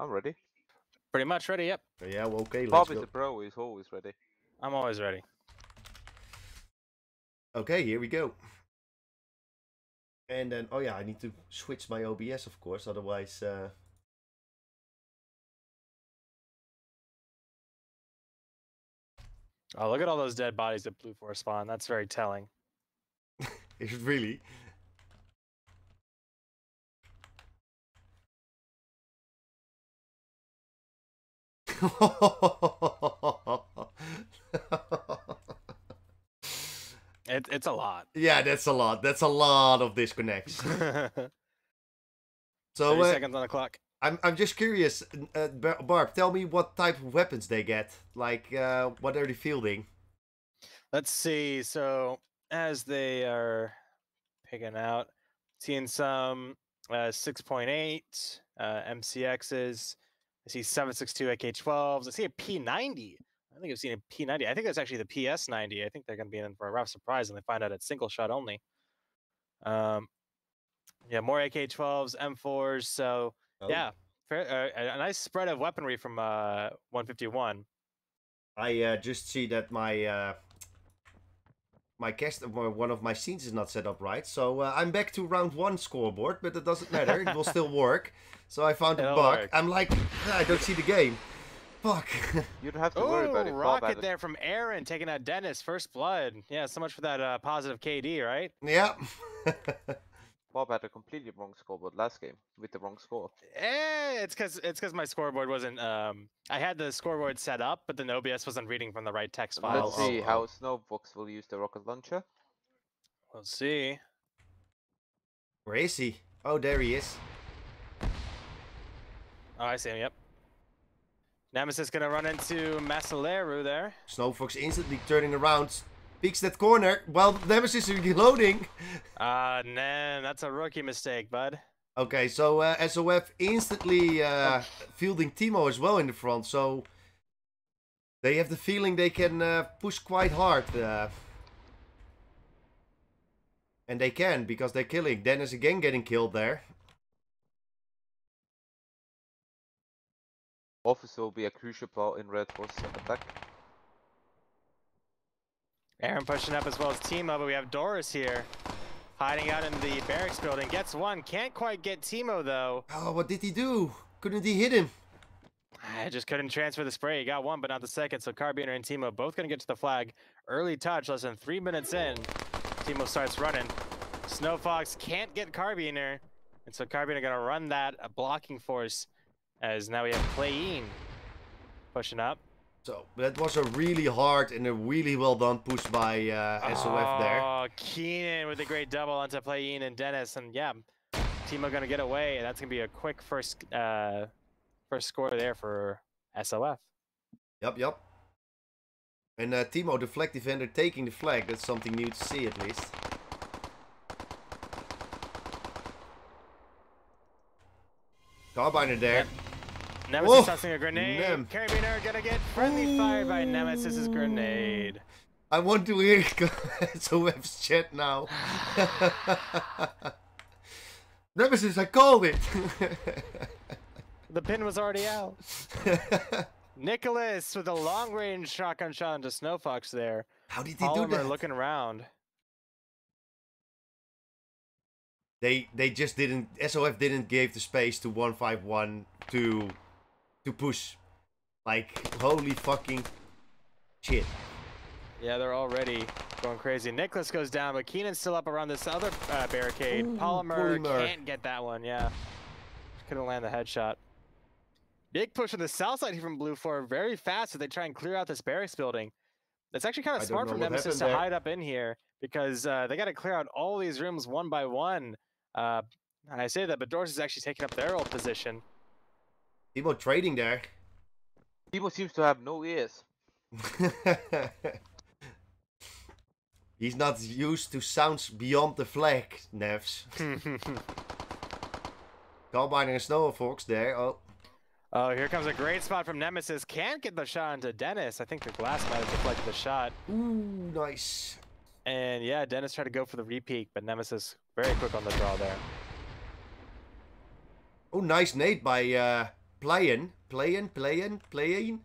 I'm ready. Pretty much ready, yep. Yeah, well, okay, Bob is a pro, he's always ready. I'm always ready. Okay, here we go. And then, oh yeah, I need to switch my O B S, of course, otherwise... Uh... Oh, look at all those dead bodies that blew for a spawn. That's very telling. It's really... it, it's a lot. Yeah, that's a lot. That's a lot of disconnects. So uh, seconds on the clock. I'm I'm just curious, uh, Barb. Tell me what type of weapons they get. Like, uh, what are they fielding? Let's see. So as they are picking out, seeing some uh, six point eight uh, M C Xs. I see seven six two A K twelves. I see a P ninety. I think I've seen a P ninety. I think that's actually the P S ninety. I think they're going to be in for a rough surprise when they find out it's single shot only. Um, yeah, more A K twelves, M fours. So, oh. yeah, fair, uh, a nice spread of weaponry from uh, one fifty-one. I uh, just see that my uh, my cast of my, one of my scenes is not set up right. So uh, I'm back to round one scoreboard, but it doesn't matter. It will still work. So I found It'll a bug. Work. I'm like, ah, I don't see the game. Fuck. You don't have to Ooh, worry about it. Rocket there from Aaron taking out Dennis. First blood. Yeah, so much for that uh, positive K D, right? Yeah. Bob had a completely wrong scoreboard last game with the wrong score. Eh, it's because it's because my scoreboard wasn't. Um, I had the scoreboard set up, but then O B S wasn't reading from the right text file. Let's see oh, how Snowfox will use the rocket launcher. We'll see. Where is he? Oh, there he is. Oh, I see him. Yep. Nemesis gonna run into Masaleru there. Snowfox instantly turning around, peeks that corner. Well, Nemesis is reloading. Ah, uh, nah, that's a rookie mistake, bud. Okay, so uh, S O F instantly uh, fielding Timo as well in the front, so they have the feeling they can uh, push quite hard. Uh, and they can, because they're killing. Dennis again getting killed there. Officer will be a crucial part in Redfor's attack. Aaron pushing up as well as Timo, but we have Doris here hiding out in the barracks building. Gets one, can't quite get Timo though. Oh, what did he do? Couldn't he hit him? I just couldn't transfer the spray. He got one, but not the second. So Carbiner and Timo both gonna get to the flag. Early touch, less than three minutes in. Timo starts running. Snowfox can't get Carbiner, and so Carbiner gonna run that a blocking force. As now we have Playin pushing up. So that was a really hard and a really well done push by uh, S O F oh, there. Oh, Keenan with a great double onto Playin and Dennis, and yeah, Timo gonna get away, and that's gonna be a quick first uh, first score there for S O F. Yup, yup. And uh, Timo, the flag defender, taking the flag. That's something new to see at least. Carbiner there. Yep. Nemesis Whoa. tossing a grenade. Nem. Carabiner gonna get friendly fired by Nemesis's grenade. I want to hear S O F's chat now. Nemesis, I called it. The pin was already out. Nicholas with a long-range shotgun shot into Snowfox there. How did he Polymer do that? Looking around. They they just didn't. S O F didn't give the space to one five one to to push. Like, holy fucking shit. Yeah, they're already going crazy. Nicholas goes down, but Keenan's still up around this other uh, barricade. Ooh, Polymer, Polymer can't get that one. Yeah, couldn't land the headshot. Big push on the south side here from Blue Four. Very fast as they try and clear out this barracks building. That's actually kind of smart from Nemesis to hide up in here because uh, they got to clear out all these rooms one by one. Uh, and I say that, but Doris is actually taking up their old position. Timo trading there. Timo seems to have no ears. He's not used to sounds beyond the flag, Nevs. Carbiner and Snowfox there. Oh. Oh, here comes a great spot from Nemesis. Can't get the shot into Dennis. I think the glass might have deflected the shot. Ooh, nice. And yeah, Dennis tried to go for the re-peak, but Nemesis very quick on the draw there. Oh, nice nade by uh, Playin. Playin, Playin, Playin.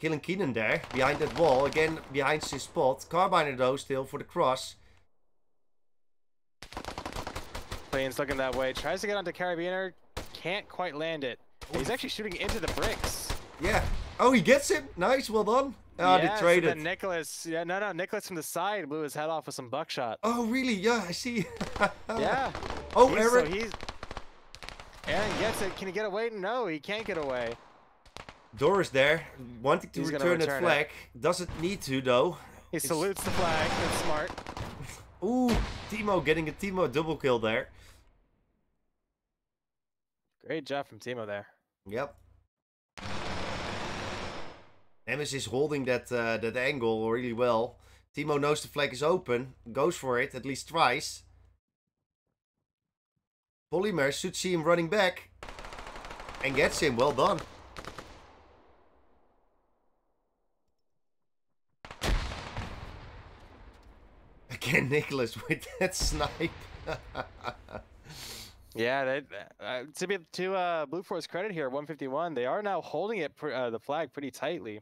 Killing Keenan there, behind that wall, again behind his spot. Carbiner though, still for the cross. Playin's looking that way, tries to get onto Carabiner, can't quite land it. He's actually shooting into the bricks. Yeah. Oh, he gets him. Nice, well done. Oh, yeah, they traded. So Nicholas, yeah, no, no, Nicholas from the side blew his head off with some buckshot. Oh, really? Yeah, I see. Yeah. Oh, he's, Aaron. So he's, Aaron gets it. Can he get away? No, he can't get away. Doris there, wanting to return, return that flag. It. Doesn't need to, though. He it's... salutes the flag. That's smart. Ooh, Timo getting a Timo double kill there. Great job from Timo there. Yep. Nemesis is holding that uh, that angle really well. Timo knows the flag is open, goes for it at least twice. Polymer should see him running back and gets him. Well done. Again, Nicholas with that snipe. Yeah, they, uh, to be to uh, Blue Force credit here, one fifty-one, they are now holding it pr uh, the flag pretty tightly.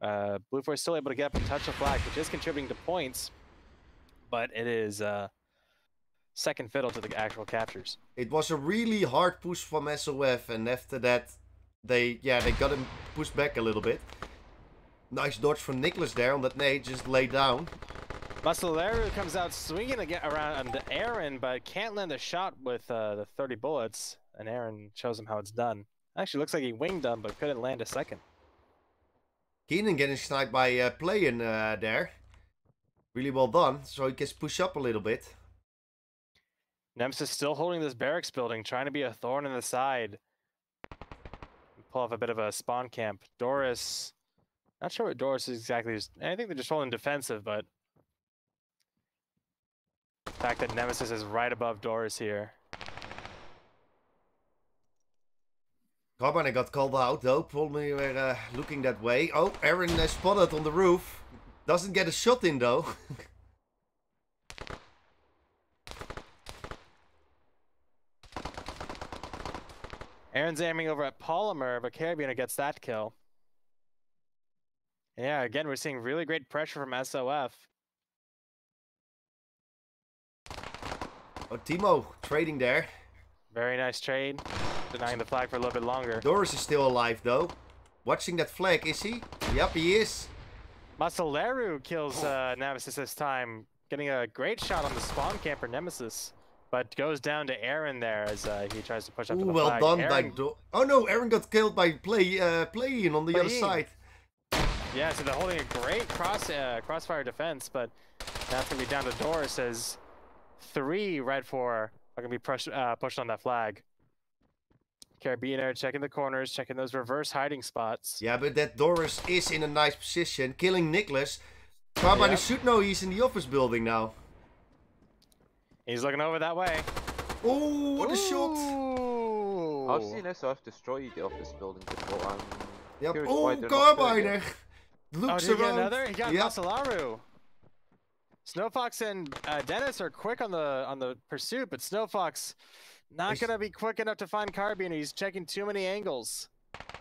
Uh, Blue Force still able to get up and touch the flag, which is contributing to points, but it is uh, second fiddle to the actual captures. It was a really hard push from S O F, and after that, they yeah they got him pushed back a little bit. Nice dodge from Nicholas there on that nade, just lay down. Masaleru comes out swinging again around to Aaron, but can't land a shot with uh, the thirty bullets, and Aaron shows him how it's done. Actually, looks like he winged him, but couldn't land a second. Keenan getting sniped by uh, Playin uh, there. Really well done, so he gets pushed up a little bit. Nemesis still holding this barracks building, trying to be a thorn in the side. Pull off a bit of a spawn camp. Doris, not sure what Doris is exactly. I think they're just holding defensive, but the fact that Nemesis is right above Doris here. Carbiner got called out though. Probably were uh, looking that way. Oh, Aaron uh, spotted on the roof. Doesn't get a shot in though. Aaron's aiming over at Polymer, but Carabiner gets that kill. Yeah, again, we're seeing really great pressure from S O F. Oh, Timo trading there. Very nice trade. Denying the flag for a little bit longer. Doris is still alive though. Watching that flag, is he? Yep, he is. Masaleru kills uh, Nemesis this time. Getting a great shot on the spawn camper Nemesis. But goes down to Aaron there as uh, he tries to push up. Ooh, to the well flag. Done Aaron... by Do Oh no, Aaron got killed by play, uh, Playin on the Playin. Other side. Yeah, so they're holding a great cross, uh, crossfire defense, but now it's going to be down to Doris as three Redfor are going to be push, uh, pushed on that flag. Carabiner checking the corners, checking those reverse hiding spots. Yeah, but that Doris is in a nice position, killing Nicholas. Carbiner yep. should know he's in the office building now. He's looking over that way. Oh, what Ooh. a shot! I've seen S O F destroy the office building before. I'm yep. Oh, Carbiner looks oh, around. He another? He got yep. Masalaru. Snowfox and uh, Dennis are quick on the on the pursuit, but Snowfox not He's... gonna be quick enough to find Carbiner. He's checking too many angles,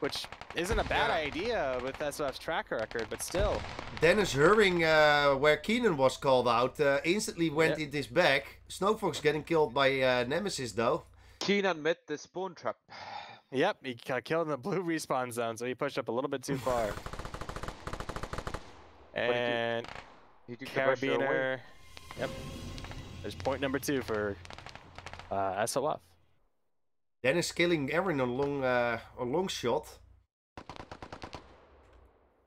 which isn't a bad yeah. idea with S O F's track record, but still. Dennis hurrying uh, where Keenan was called out, uh, instantly went yep. in his back. Snowfox getting killed by uh, Nemesis though. Keenan met the spawn trap. Yep, he got killed in the blue respawn zone, so he pushed up a little bit too far. and. Carabiner. Yep. There's point number two for uh, S O F. Dennis killing Aaron on long, uh, on long shot.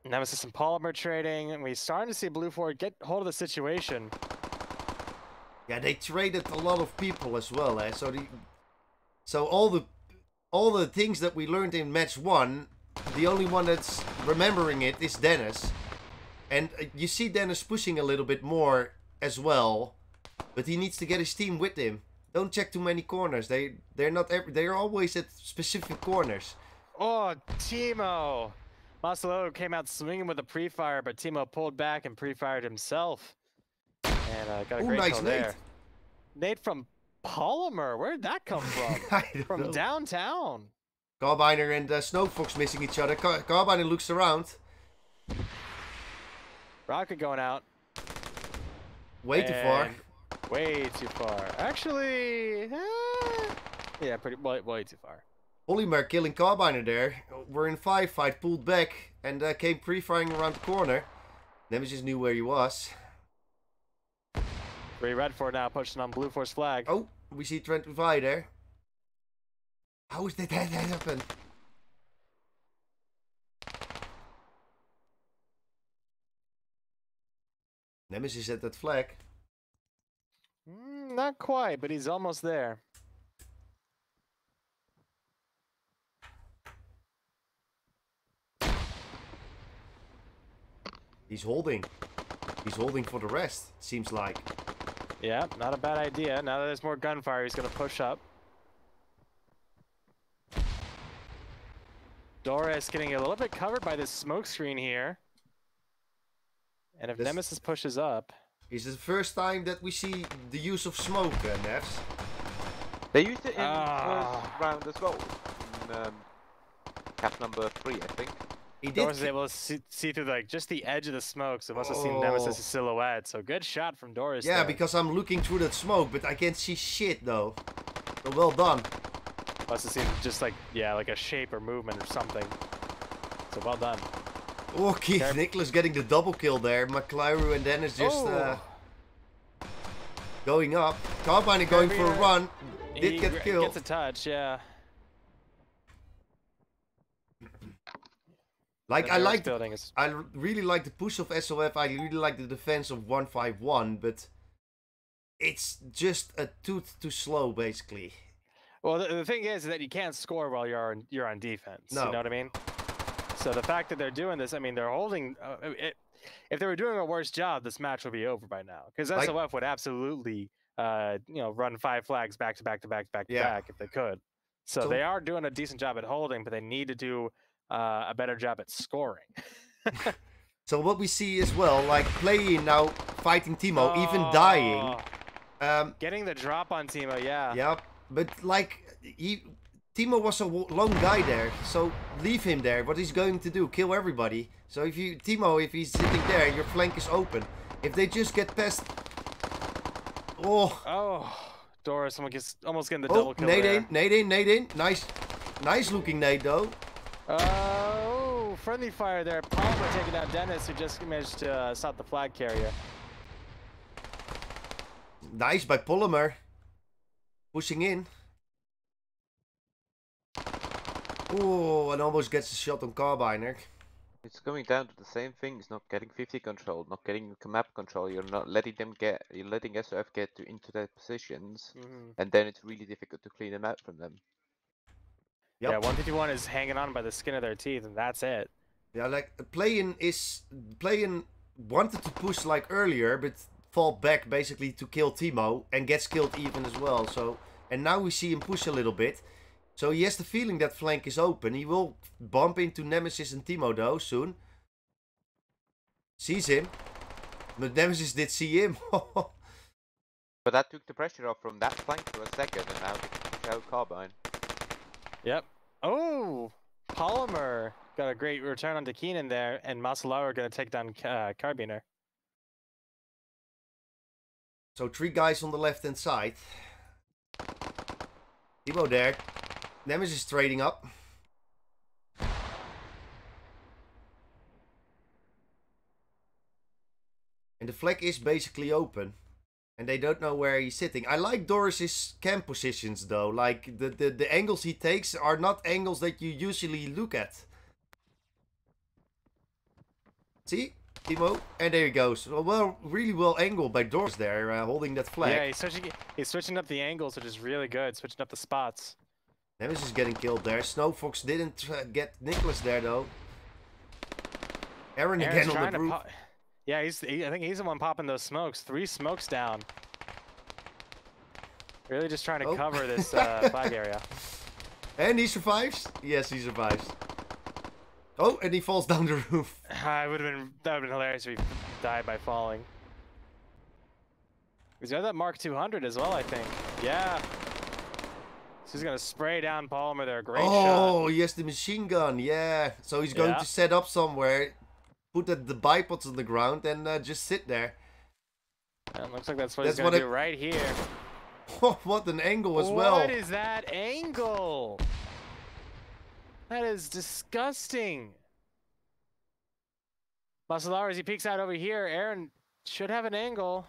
Nemesis and Polymer trading, and we're starting to see Blue Ford get hold of the situation. Yeah, they traded a lot of people as well, eh? So the, so all the, all the things that we learned in match one, the only one that's remembering it is Dennis. And you see Dennis pushing a little bit more as well, but he needs to get his team with him. Don't check too many corners. They they're not every, they're always at specific corners. Oh, Timo! Maslow came out swinging with a pre-fire, but Timo pulled back and pre-fired himself. And uh, got a Ooh, great nice kill there. Nate from Polymer. Where did that come from? from know. downtown. Carbiner and uh, Snowfox missing each other. Car Carbiner looks around. Rocket going out. Way and too far. Way too far. Actually, eh, yeah, pretty way, way too far. Polymer killing Carbiner there. We're in firefight, pulled back, and uh, came pre-firing around the corner. Nemesis just knew where he was. Three Redfor now pushing on Blue Force flag. Oh, we see Trent Revi there. How is that that happened? Nemesis at that flag. Mm, not quite, but he's almost there. He's holding. He's holding for the rest, seems like. Yeah, not a bad idea. Now that there's more gunfire, he's going to push up. Doris getting a little bit covered by this smoke screen here. And if this... Nemesis pushes up... Is this the first time that we see the use of smoke, uh, Nevs? They used it in uh... first round as well. In, um, cap number three, I think. He did Doris is able to see, see through like just the edge of the smoke, so must have oh. seen Nemesis' silhouette. So good shot from Doris. Yeah, there. Because I'm looking through that smoke, but I can't see shit though. So well done. Must have seen just like yeah, like a shape or movement or something. So well done. Oh, Keith Car Nicholas getting the double kill there. McLaren and Dennis just oh. uh, going up. Carbiner going for a run. Did he get killed. Gets a touch, yeah. Like I like, is... I really like the push of S O F. I really like the defense of one five one, but it's just a toot too slow, basically. Well, the, the thing is that you can't score while you're on, you're on defense. No. You know what I mean? So the fact that they're doing this, I mean, they're holding. Uh, it, if they were doing a worse job, this match would be over by now, because like, S O F would absolutely, uh, you know, run five flags back to back to back to back yeah. to back if they could. So, so they are doing a decent job at holding, but they need to do. Uh, a better job at scoring. So what we see as well, like Playin now fighting Timo, oh, even dying. Um, getting the drop on Timo, yeah. Yeah, but like, he, Timo was a lone guy there, so leave him there. What he's going to do, kill everybody. So if you, Timo, if he's sitting there, your flank is open. If they just get past... Oh. Oh, Doris someone gets, almost getting the oh, double kill nade there. Nade in, nade in, nice, nice looking nade though. Oh, friendly fire there. Polymer taking out Dennis, who just managed to uh, stop the flag carrier. Nice by Polymer. Pushing in. Oh, and almost gets a shot on Carbiner. It's coming down to the same thing. It's not getting fifty control, not getting map control. You're not letting them get, you're letting S O F get to, into their positions. Mm-hmm. And then it's really difficult to clean them out from them. Yep. Yeah, one fifty-one is hanging on by the skin of their teeth, and that's it. Yeah, like, Playin is... Playin wanted to push, like, earlier, but fall back, basically, to kill Timo, and gets killed even as well, so... And now we see him push a little bit. So he has the feeling that flank is open. He will bump into Nemesis and Timo, though, soon. Sees him. But Nemesis did see him. But that took the pressure off from that flank for a second, and now it's out Carbine. Yep. Oh, Polymer got a great return onto Keenan there, and Masaleru are going to take down uh, Carbiner. So three guys on the left hand side. Timo there. Nemesis trading up. And the flag is basically open. And they don't know where he's sitting. I like Doris's camp positions though. Like the, the, the angles he takes are not angles that you usually look at. See? Timo. And there he goes. Well, really well angled by Doris there, uh, holding that flag. Yeah, he's switching, he's switching up the angles, which is really good. Switching up the spots. Nemesis is getting killed there. Snowfox didn't uh, get Nicholas there though. Aaron Aaron's again on the roof. Yeah, he's, he, I think he's the one popping those smokes. Three smokes down. Really just trying to oh. cover this uh, flag area. And he survives? Yes, he survives. Oh, and he falls down the roof. I would have been, that would have been hilarious if he died by falling. He's got that Mark two hundred as well, I think. Yeah. So he's going to spray down Polymer there. Great oh, shot. Oh, he has the machine gun. Yeah. So he's going yeah. to set up somewhere. Put the, the bipods on the ground and uh, just sit there. Yeah, looks like that's what that's he's going to do right here. Oh, what an angle as what well. What is that angle? That is disgusting. Masalaru, as he peeks out over here, Aaron should have an angle.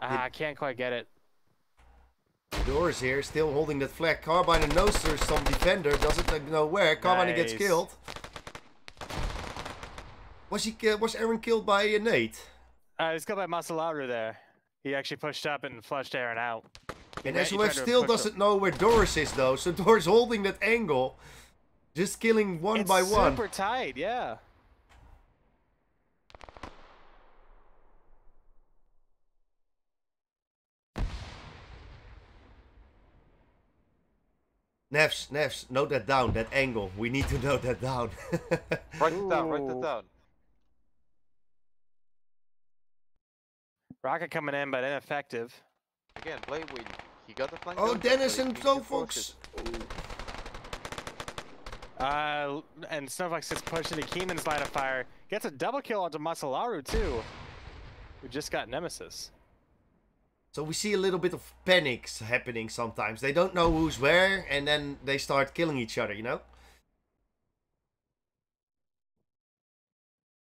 Ah, I can't quite get it. Doris here, still holding that flag. Carbiner knows there's some defender, doesn't know where. Carbiner nice. gets killed. Was he? Uh, was Aaron killed by uh, Nate? Uh, he was killed by Masalaru there. He actually pushed up and flushed Aaron out. And S O F still doesn't know where Doris is though, so Doris holding that angle, just killing one by one. It's super tight, yeah. Nevs, Nevs, note that down, that angle. We need to note that down. Write it down, write that down. Rocket coming in, but ineffective. Again, blade win. He got the flank. Oh, Dennis and Snowfox. Uh, and Snowfox gets pushed into Keenan's line of fire. Gets a double kill onto Masaleru too. We just got Nemesis. So we see a little bit of panics happening sometimes. They don't know who's where, and then they start killing each other, you know?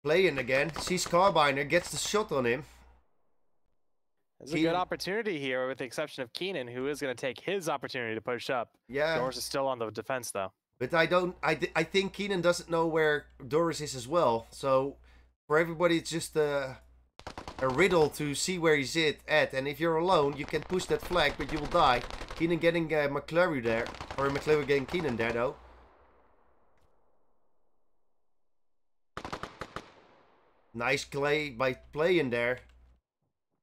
Playin again, sees Carbiner, gets the shot on him. There's Keenan. A good opportunity here, with the exception of Keenan, who is going to take his opportunity to push up. Yeah. Doris is still on the defense, though. But I don't. I, I think Keenan doesn't know where Doris is as well. So for everybody, it's just a, a riddle to see where he's it at. And if you're alone, you can push that flag, but you will die. Keenan getting uh, McClary there, or McClary getting Keenan there, though. Nice play by Playin there.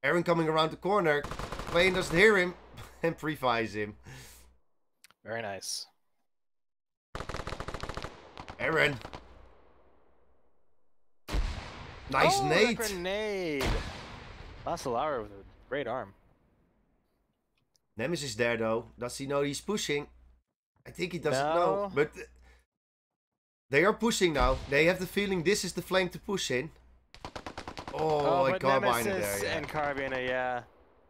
Aaron coming around the corner, Playin doesn't hear him, and pre-fires him. Very nice. Aaron. Nice oh, nade. Grenade. Masaleru with a great arm. Nemesis there though. Does he know he's pushing? I think he doesn't no. know, but they are pushing now. They have the feeling this is the flank to push in. Oh, oh and Carbiner there, yeah. And Carbiner, yeah.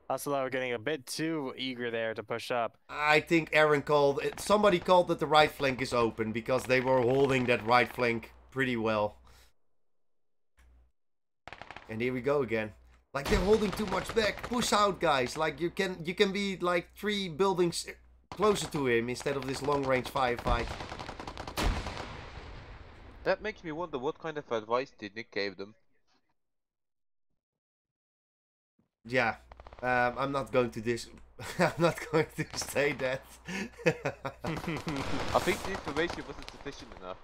Masaleru getting a bit too eager there to push up. I think Aaron called, somebody called that the right flank is open because they were holding that right flank pretty well. And here we go again. Like they're holding too much back. Push out, guys. Like you can, you can be like three buildings closer to him instead of this long range firefight. That makes me wonder what kind of advice did Nick give them. Yeah, um, I'm not going to dis. I'm not going to say that. I think the information wasn't sufficient enough.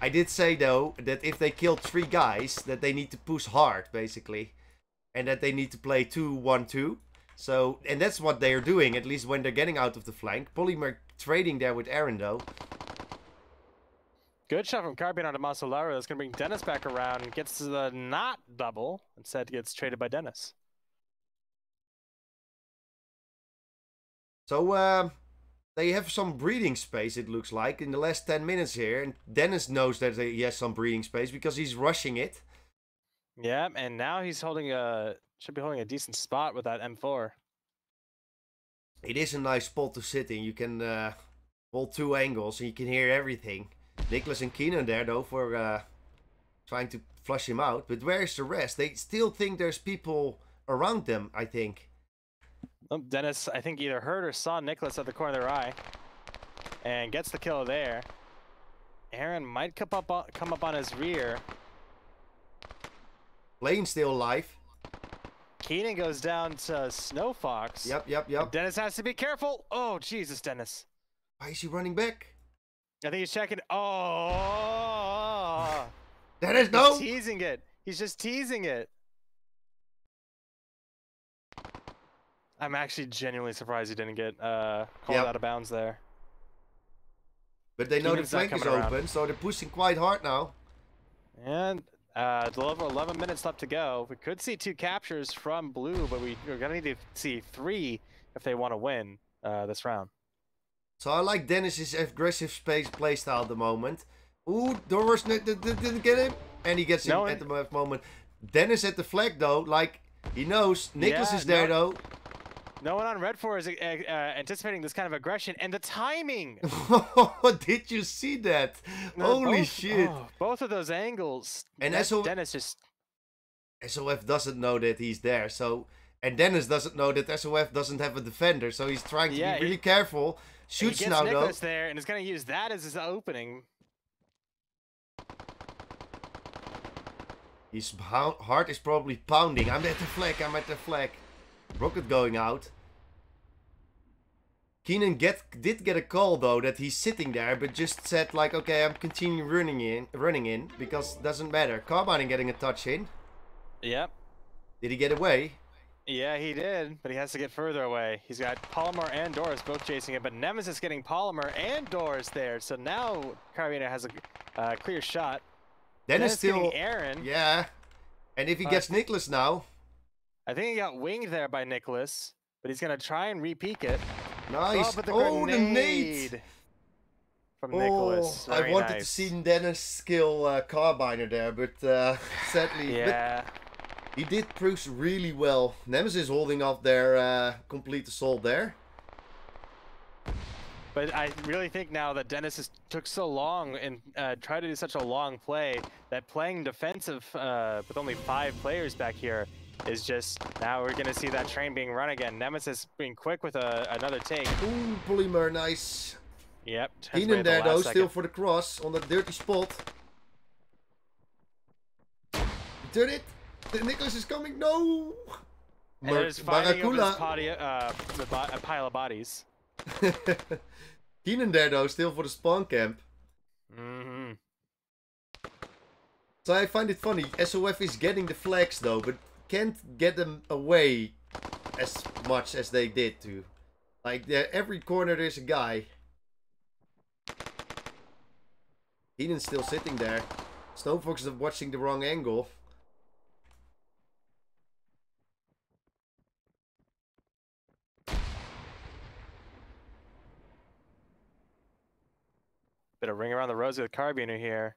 I did say though that if they killed three guys, that they need to push hard basically, and that they need to play two one two. So, and that's what they are doing. At least when they're getting out of the flank. Polymer trading there with Aaron though. Good shot from Carbiner to Masaleru. That's going to bring Dennis back around and gets the not double. Instead, gets traded by Dennis. So, uh, they have some breathing space, it looks like, in the last ten minutes here. And Dennis knows that he has some breathing space because he's rushing it. Yeah, and now he's holding a... should be holding a decent spot with that M four. It is a nice spot to sit in. You can uh, hold two angles and you can hear everything. Nicholas and Keenan there though for uh, trying to flush him out, but where's the rest? They still think there's people around them, I think. Well, Dennis, I think either heard or saw Nicholas at the corner of their eye and gets the kill there. Aaron might come up on, come up on his rear. Playin still alive. Keenan goes down to Snowfox. Yep, yep, yep. Dennis has to be careful. Oh, Jesus, Dennis. Why is he running back? I think he's checking. Oh, that is no. He's teasing it. He's just teasing it. I'm actually genuinely surprised he didn't get uh, called yep. out of bounds there. But they know Keenan's the flank is open, around. So they're pushing quite hard now. And uh, over eleven minutes left to go. We could see two captures from Blue, but we, we're gonna need to see three if they want to win uh, this round. So I like Dennis's aggressive space playstyle at the moment. Ooh, Doris didn't get him. And he gets no him at the moment. Dennis at the flag though, like he knows. Nicholas yeah, is there no, though. No one on Redfor is uh, anticipating this kind of aggression and the timing. Did you see that? No, Holy both, shit. Oh, both of those angles. And S O F, Dennis just... S O F doesn't know that he's there. So, and Dennis doesn't know that S O F doesn't have a defender. So he's trying to yeah, be really he... careful. Shoots now though. There and is going to use that as his opening. His heart is probably pounding. I'm at the flag. I'm at the flag. Rocket going out. Keenan get did get a call though that he's sitting there, but just said like, okay, I'm continuing running in, running in because it doesn't matter. Carbine getting a touch in. Yep. Did he get away? Yeah, he did, but he has to get further away. He's got Polymer and Doris both chasing him, but Nemesis getting Polymer and Doris there. So now Carbiner has a uh, clear shot. Dennis still Aaron. Yeah, and if he uh, gets Nicholas now, I think he got winged there by Nicholas, but he's gonna try and re-peek it. Nice. Oh, the oh grenade. The nade from oh, Nicholas. I wanted nice. to see Dennis skill uh, Carbiner there, but uh, sadly, yeah. But he did Proofs really well. Nemesis holding off their uh, complete assault there. But I really think now that Dennis has took so long and uh, tried to do such a long play that playing defensive uh, with only five players back here is just, now we're gonna see that train being run again. Nemesis being quick with a, another take. Ooh, Polymer, nice. Yep. Keenan there though, second. Still for the cross on the dirty spot. Did it? The Nicholas is coming, no! Mar and Baracula. Body, uh, a pile of bodies. Keenan there though, still for the spawn camp. Mm-hmm. So I find it funny, S O F is getting the flags though, but can't get them away as much as they did to. Like, every corner there's a guy. Eden's still sitting there. Snowfox is watching the wrong angle. Bit of ring around the rosy with Carbiner here.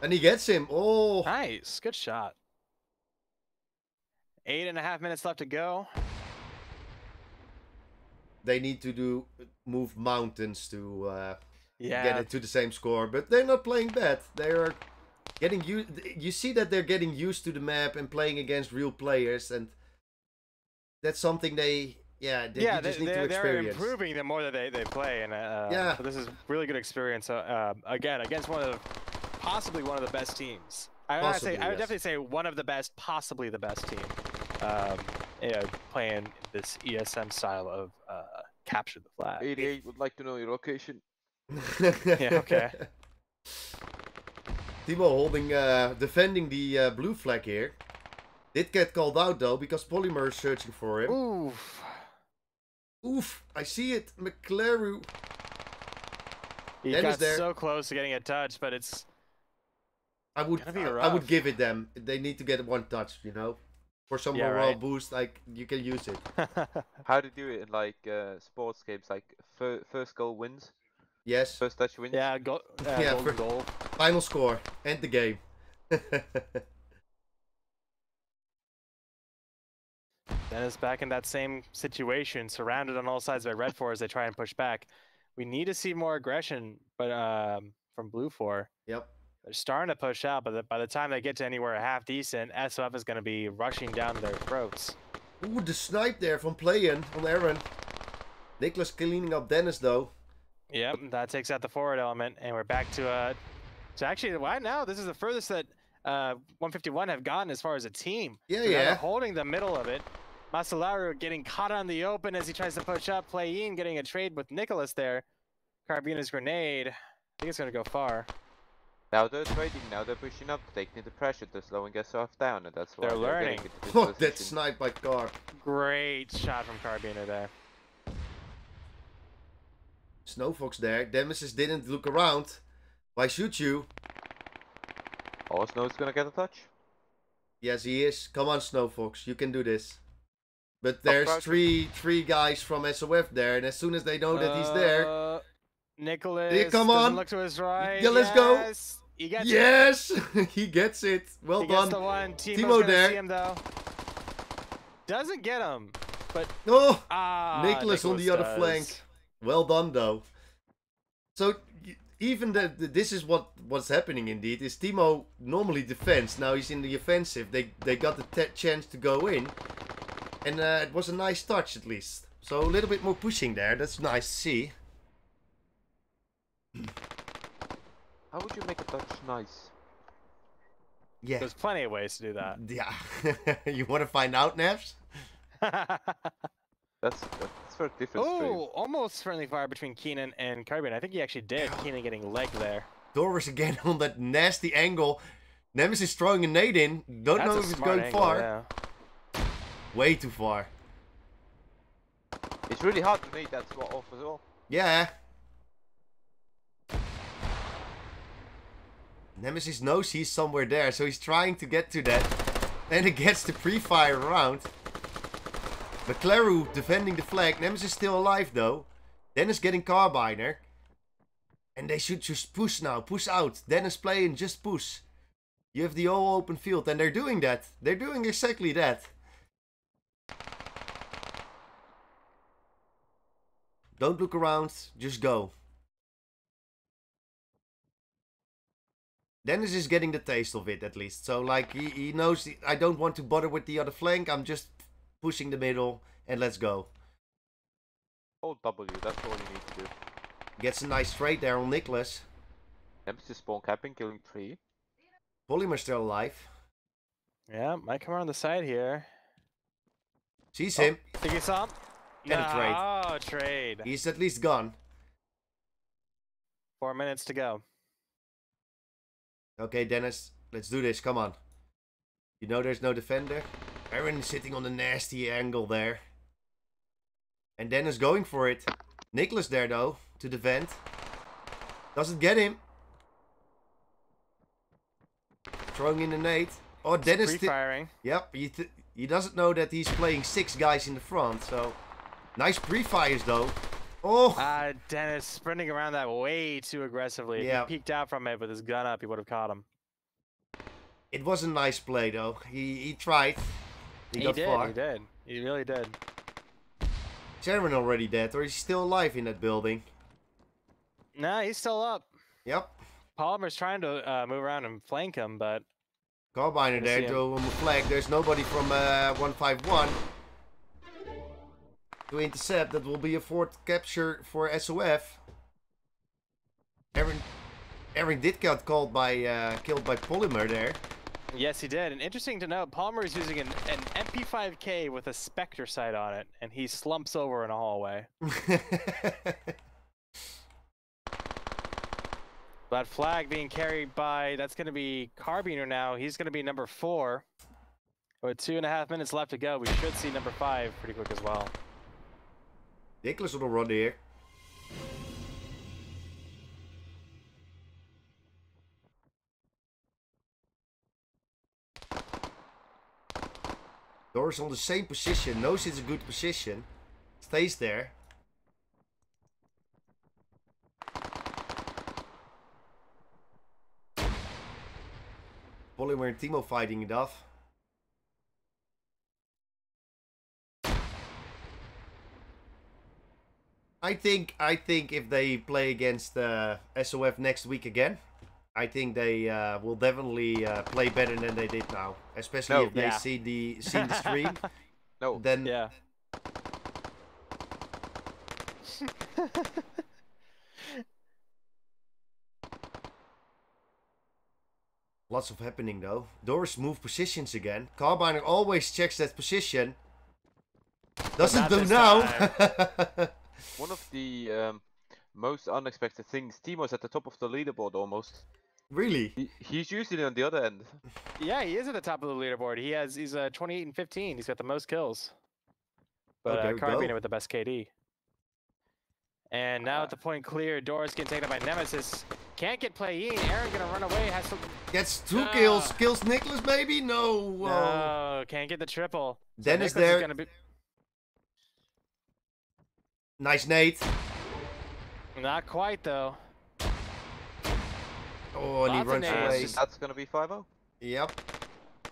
And he gets him. Oh, nice, good shot. Eight and a half minutes left to go. They need to do move mountains to uh, yeah. get it to the same score, but they're not playing bad. They are getting used. You see that they're getting used to the map and playing against real players, and that's something they yeah they yeah, just they, need they're, to experience. They're improving the more that they they play, and uh, yeah, so this is really good experience. Uh, again, against one of the. Possibly one of the best teams. I, possibly, say, I would yes. definitely say one of the best, possibly the best team. Um, you know, playing this E S M style of uh, capture the flag. eighty-eight would like to know your location. Yeah, okay. Timo holding, uh, defending the uh, blue flag here. Did get called out though because Polymer is searching for him. Oof. Oof. I see it, McLaren. He Dennis got there. so close to getting a touch, but it's. I would I would give it them. They need to get one touch, you know, for some yeah, morale right. boost. Like you can use it. How to do it in like uh, sports games, like fir first goal wins. Yes. First touch wins. Yeah, got uh, yeah, goal, goal. Final score, end the game. Dennis back in that same situation, surrounded on all sides by Redfor as they try and push back. We need to see more aggression, but um, from Blue four. Yep. They're starting to push out, but by the time they get to anywhere half decent, S O F is going to be rushing down their throats. Ooh, the snipe there from Playin on Aaron. Nicholas cleaning up Dennis though. Yep, that takes out the forward element, and we're back to uh. So actually, why now? This is the furthest that uh one fifty-one have gotten as far as a team. Yeah, so yeah. They're holding the middle of it. Masaleru getting caught on the open as he tries to push up. Playin getting a trade with Nicholas there. Carbiner's grenade. I think it's going to go far. Now they're trading, now they're pushing up, taking the pressure, they're slowing us off down, and that's why they're, they're learning. Look, that snipe by Carb. Great shot from Carbiner there. Snowfox there, Nemesis didn't look around. Why shoot you? Oh, Snow's gonna get a touch. Yes, he is. Come on, Snowfox, you can do this. But there's oh, three three guys from S O F there, and as soon as they know uh... that he's there... Nicholas, yeah, come on. Look to his right. Yeah, let's yes. go. He gets yes, it. He gets it. Well he done. Gets the one. Timo there. See him, though. Doesn't get him, but oh, ah, Nicholas, Nicholas on the does. other flank. Well done, though. So even that this is what what's happening. Indeed, is Timo normally defends. Now he's in the offensive. They they got the t chance to go in, and uh, it was a nice touch at least. So a little bit more pushing there. That's nice to see. How would you make a touch nice? Yeah. There's plenty of ways to do that. Yeah. You want to find out, Nevs? that's, that's for a different Oh, stream. Almost friendly fire between Keenan and Carbiner. I think he actually did. Keenan getting leg there. Doris again on that nasty angle. Nemesis throwing a nade in. Don't know if it's going far. Way too far. It's really hard to nade that spot off as well. Yeah. Nemesis knows he's somewhere there, so he's trying to get to that. And it gets the pre-fire round. McLaru defending the flag. Nemesis still alive though. Dennis getting Carbiner. And they should just push now. Push out. Dennis playing, just push. You have the whole open field. And they're doing that. They're doing exactly that. Don't look around. Just go. Dennis is getting the taste of it at least. So like he, he knows he, I don't want to bother with the other flank. I'm just pushing the middle and let's go. Hold W. That's all you need to do. Gets a nice trade there on Nicholas. Nemesis spawn capping, killing three. Polymer still alive. Yeah, might come around the side here. Sees oh, him. Think he saw him? And no, a trade. Oh, trade. He's at least gone. Four minutes to go. Okay, Dennis, let's do this. Come on. You know there's no defender. Aaron is sitting on the nasty angle there. And Dennis going for it. Nicholas there, though, to the vent. Doesn't get him. Throwing in the nade. Oh, it's Dennis. Pre-firing. Yep, he, th he doesn't know that he's playing six guys in the front, so... Nice pre-fires, though. Oh! Uh, Dennis sprinting around that way too aggressively. Yeah. If he peeked out from it with his gun up, he would have caught him. It was a nice play, though. He he tried. He, he got did, far. He did. He really did. Is Aaron already dead, or is he still alive in that building? Nah, he's still up. Yep. Polymer's trying to uh, move around and flank him, but... Carbiner there, throw him a flag. There's nobody from uh, one five one. To intercept, that will be a fourth capture for S O F. Aaron, Aaron did get called by, uh, killed by Polymer there. Yes, he did. And interesting to note, Polymer is using an, an M P five K with a Spectre sight on it, and he slumps over in a hallway. That flag being carried by, that's going to be Carbiner now. He's going to be number four. With two and a half minutes left to go, we should see number five pretty quick as well. Nicholas on the run here. Doris on the same position, knows it's a good position, stays there. Polymer and Timo fighting it off. I think I think if they play against uh, S O F next week again, I think they uh, will definitely uh, play better than they did now. Especially no, if yeah. they see the see the stream. no. Then yeah. Lots of happening though. Doris move positions again. Carbiner always checks that position. Doesn't do now. One of the um, most unexpected things, Timo's at the top of the leaderboard almost. Really? He, he's usually on the other end. Yeah, he is at the top of the leaderboard. He has he's uh, twenty-eight and fifteen. He's got the most kills. But oh, uh, Carbiner with the best K D. And now uh, at the point clear, Doris getting taken up by Nemesis. Can't get Playin. Aaron gonna run away. Has some... Gets two uh, kills. Kills Nicholas maybe? No. No, uh, can't get the triple. Dennis so there. Is gonna be... Nice nade. Not quite though. Oh, and he runs away. That's gonna be five oh. Yep.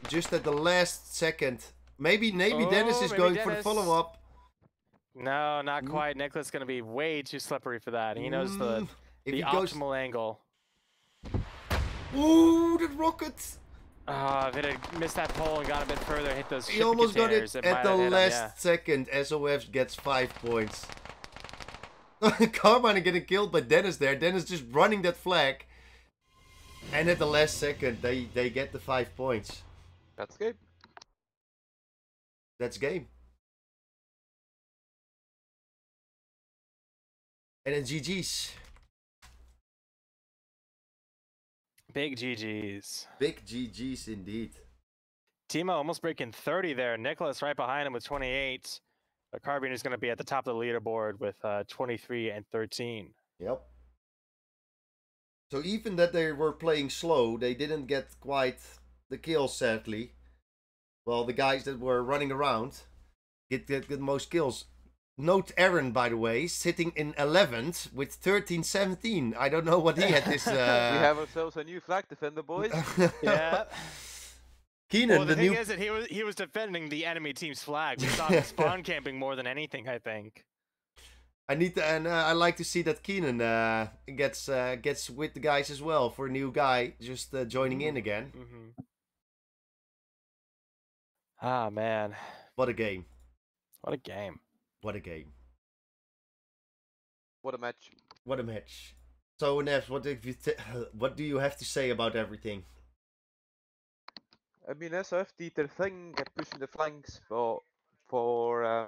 Just at the last second. Maybe, maybe oh, Dennis is maybe going Dennis. for the follow-up. No, not mm. quite. Nicholas is gonna be way too slippery for that. He knows mm. the the optimal goes... angle. Ooh, the rocket! Ah, oh, if it had missed that pole and got a bit further, hit those. He almost got it, it at the last him, yeah. second. S O F gets five points. Carbiner getting killed by Dennis there. Dennis just running that flag. And at the last second, they, they get the five points. That's game. That's game. And then G G's. Big G Gs. Big G Gs indeed. Timo almost breaking thirty there. Nicholas right behind him with twenty-eight. But Carbiner is going to be at the top of the leaderboard with uh, twenty-three and thirteen. Yep. So even that they were playing slow, they didn't get quite the kills, sadly. Well, the guys that were running around get, get, get the most kills. Note Aaron, by the way, sitting in eleventh with thirteen seventeen. I don't know what he had this... Uh... We have ourselves a new flag defender, boys. Yeah. Keenan, well, the, the thing new... is that he was, he was defending the enemy team's flag. We saw him spawn camping more than anything, I think. I need to, and uh, I like to see that Keenan uh, gets uh, gets with the guys as well for a new guy just uh, joining in again. Mm-hmm. Ah, man. What a game. What a game. What a game. What a match. What a match. So, Nevs, what, if you th what do you have to say about everything? I mean, S O F did their thing, they're pushing the flanks for... for uh...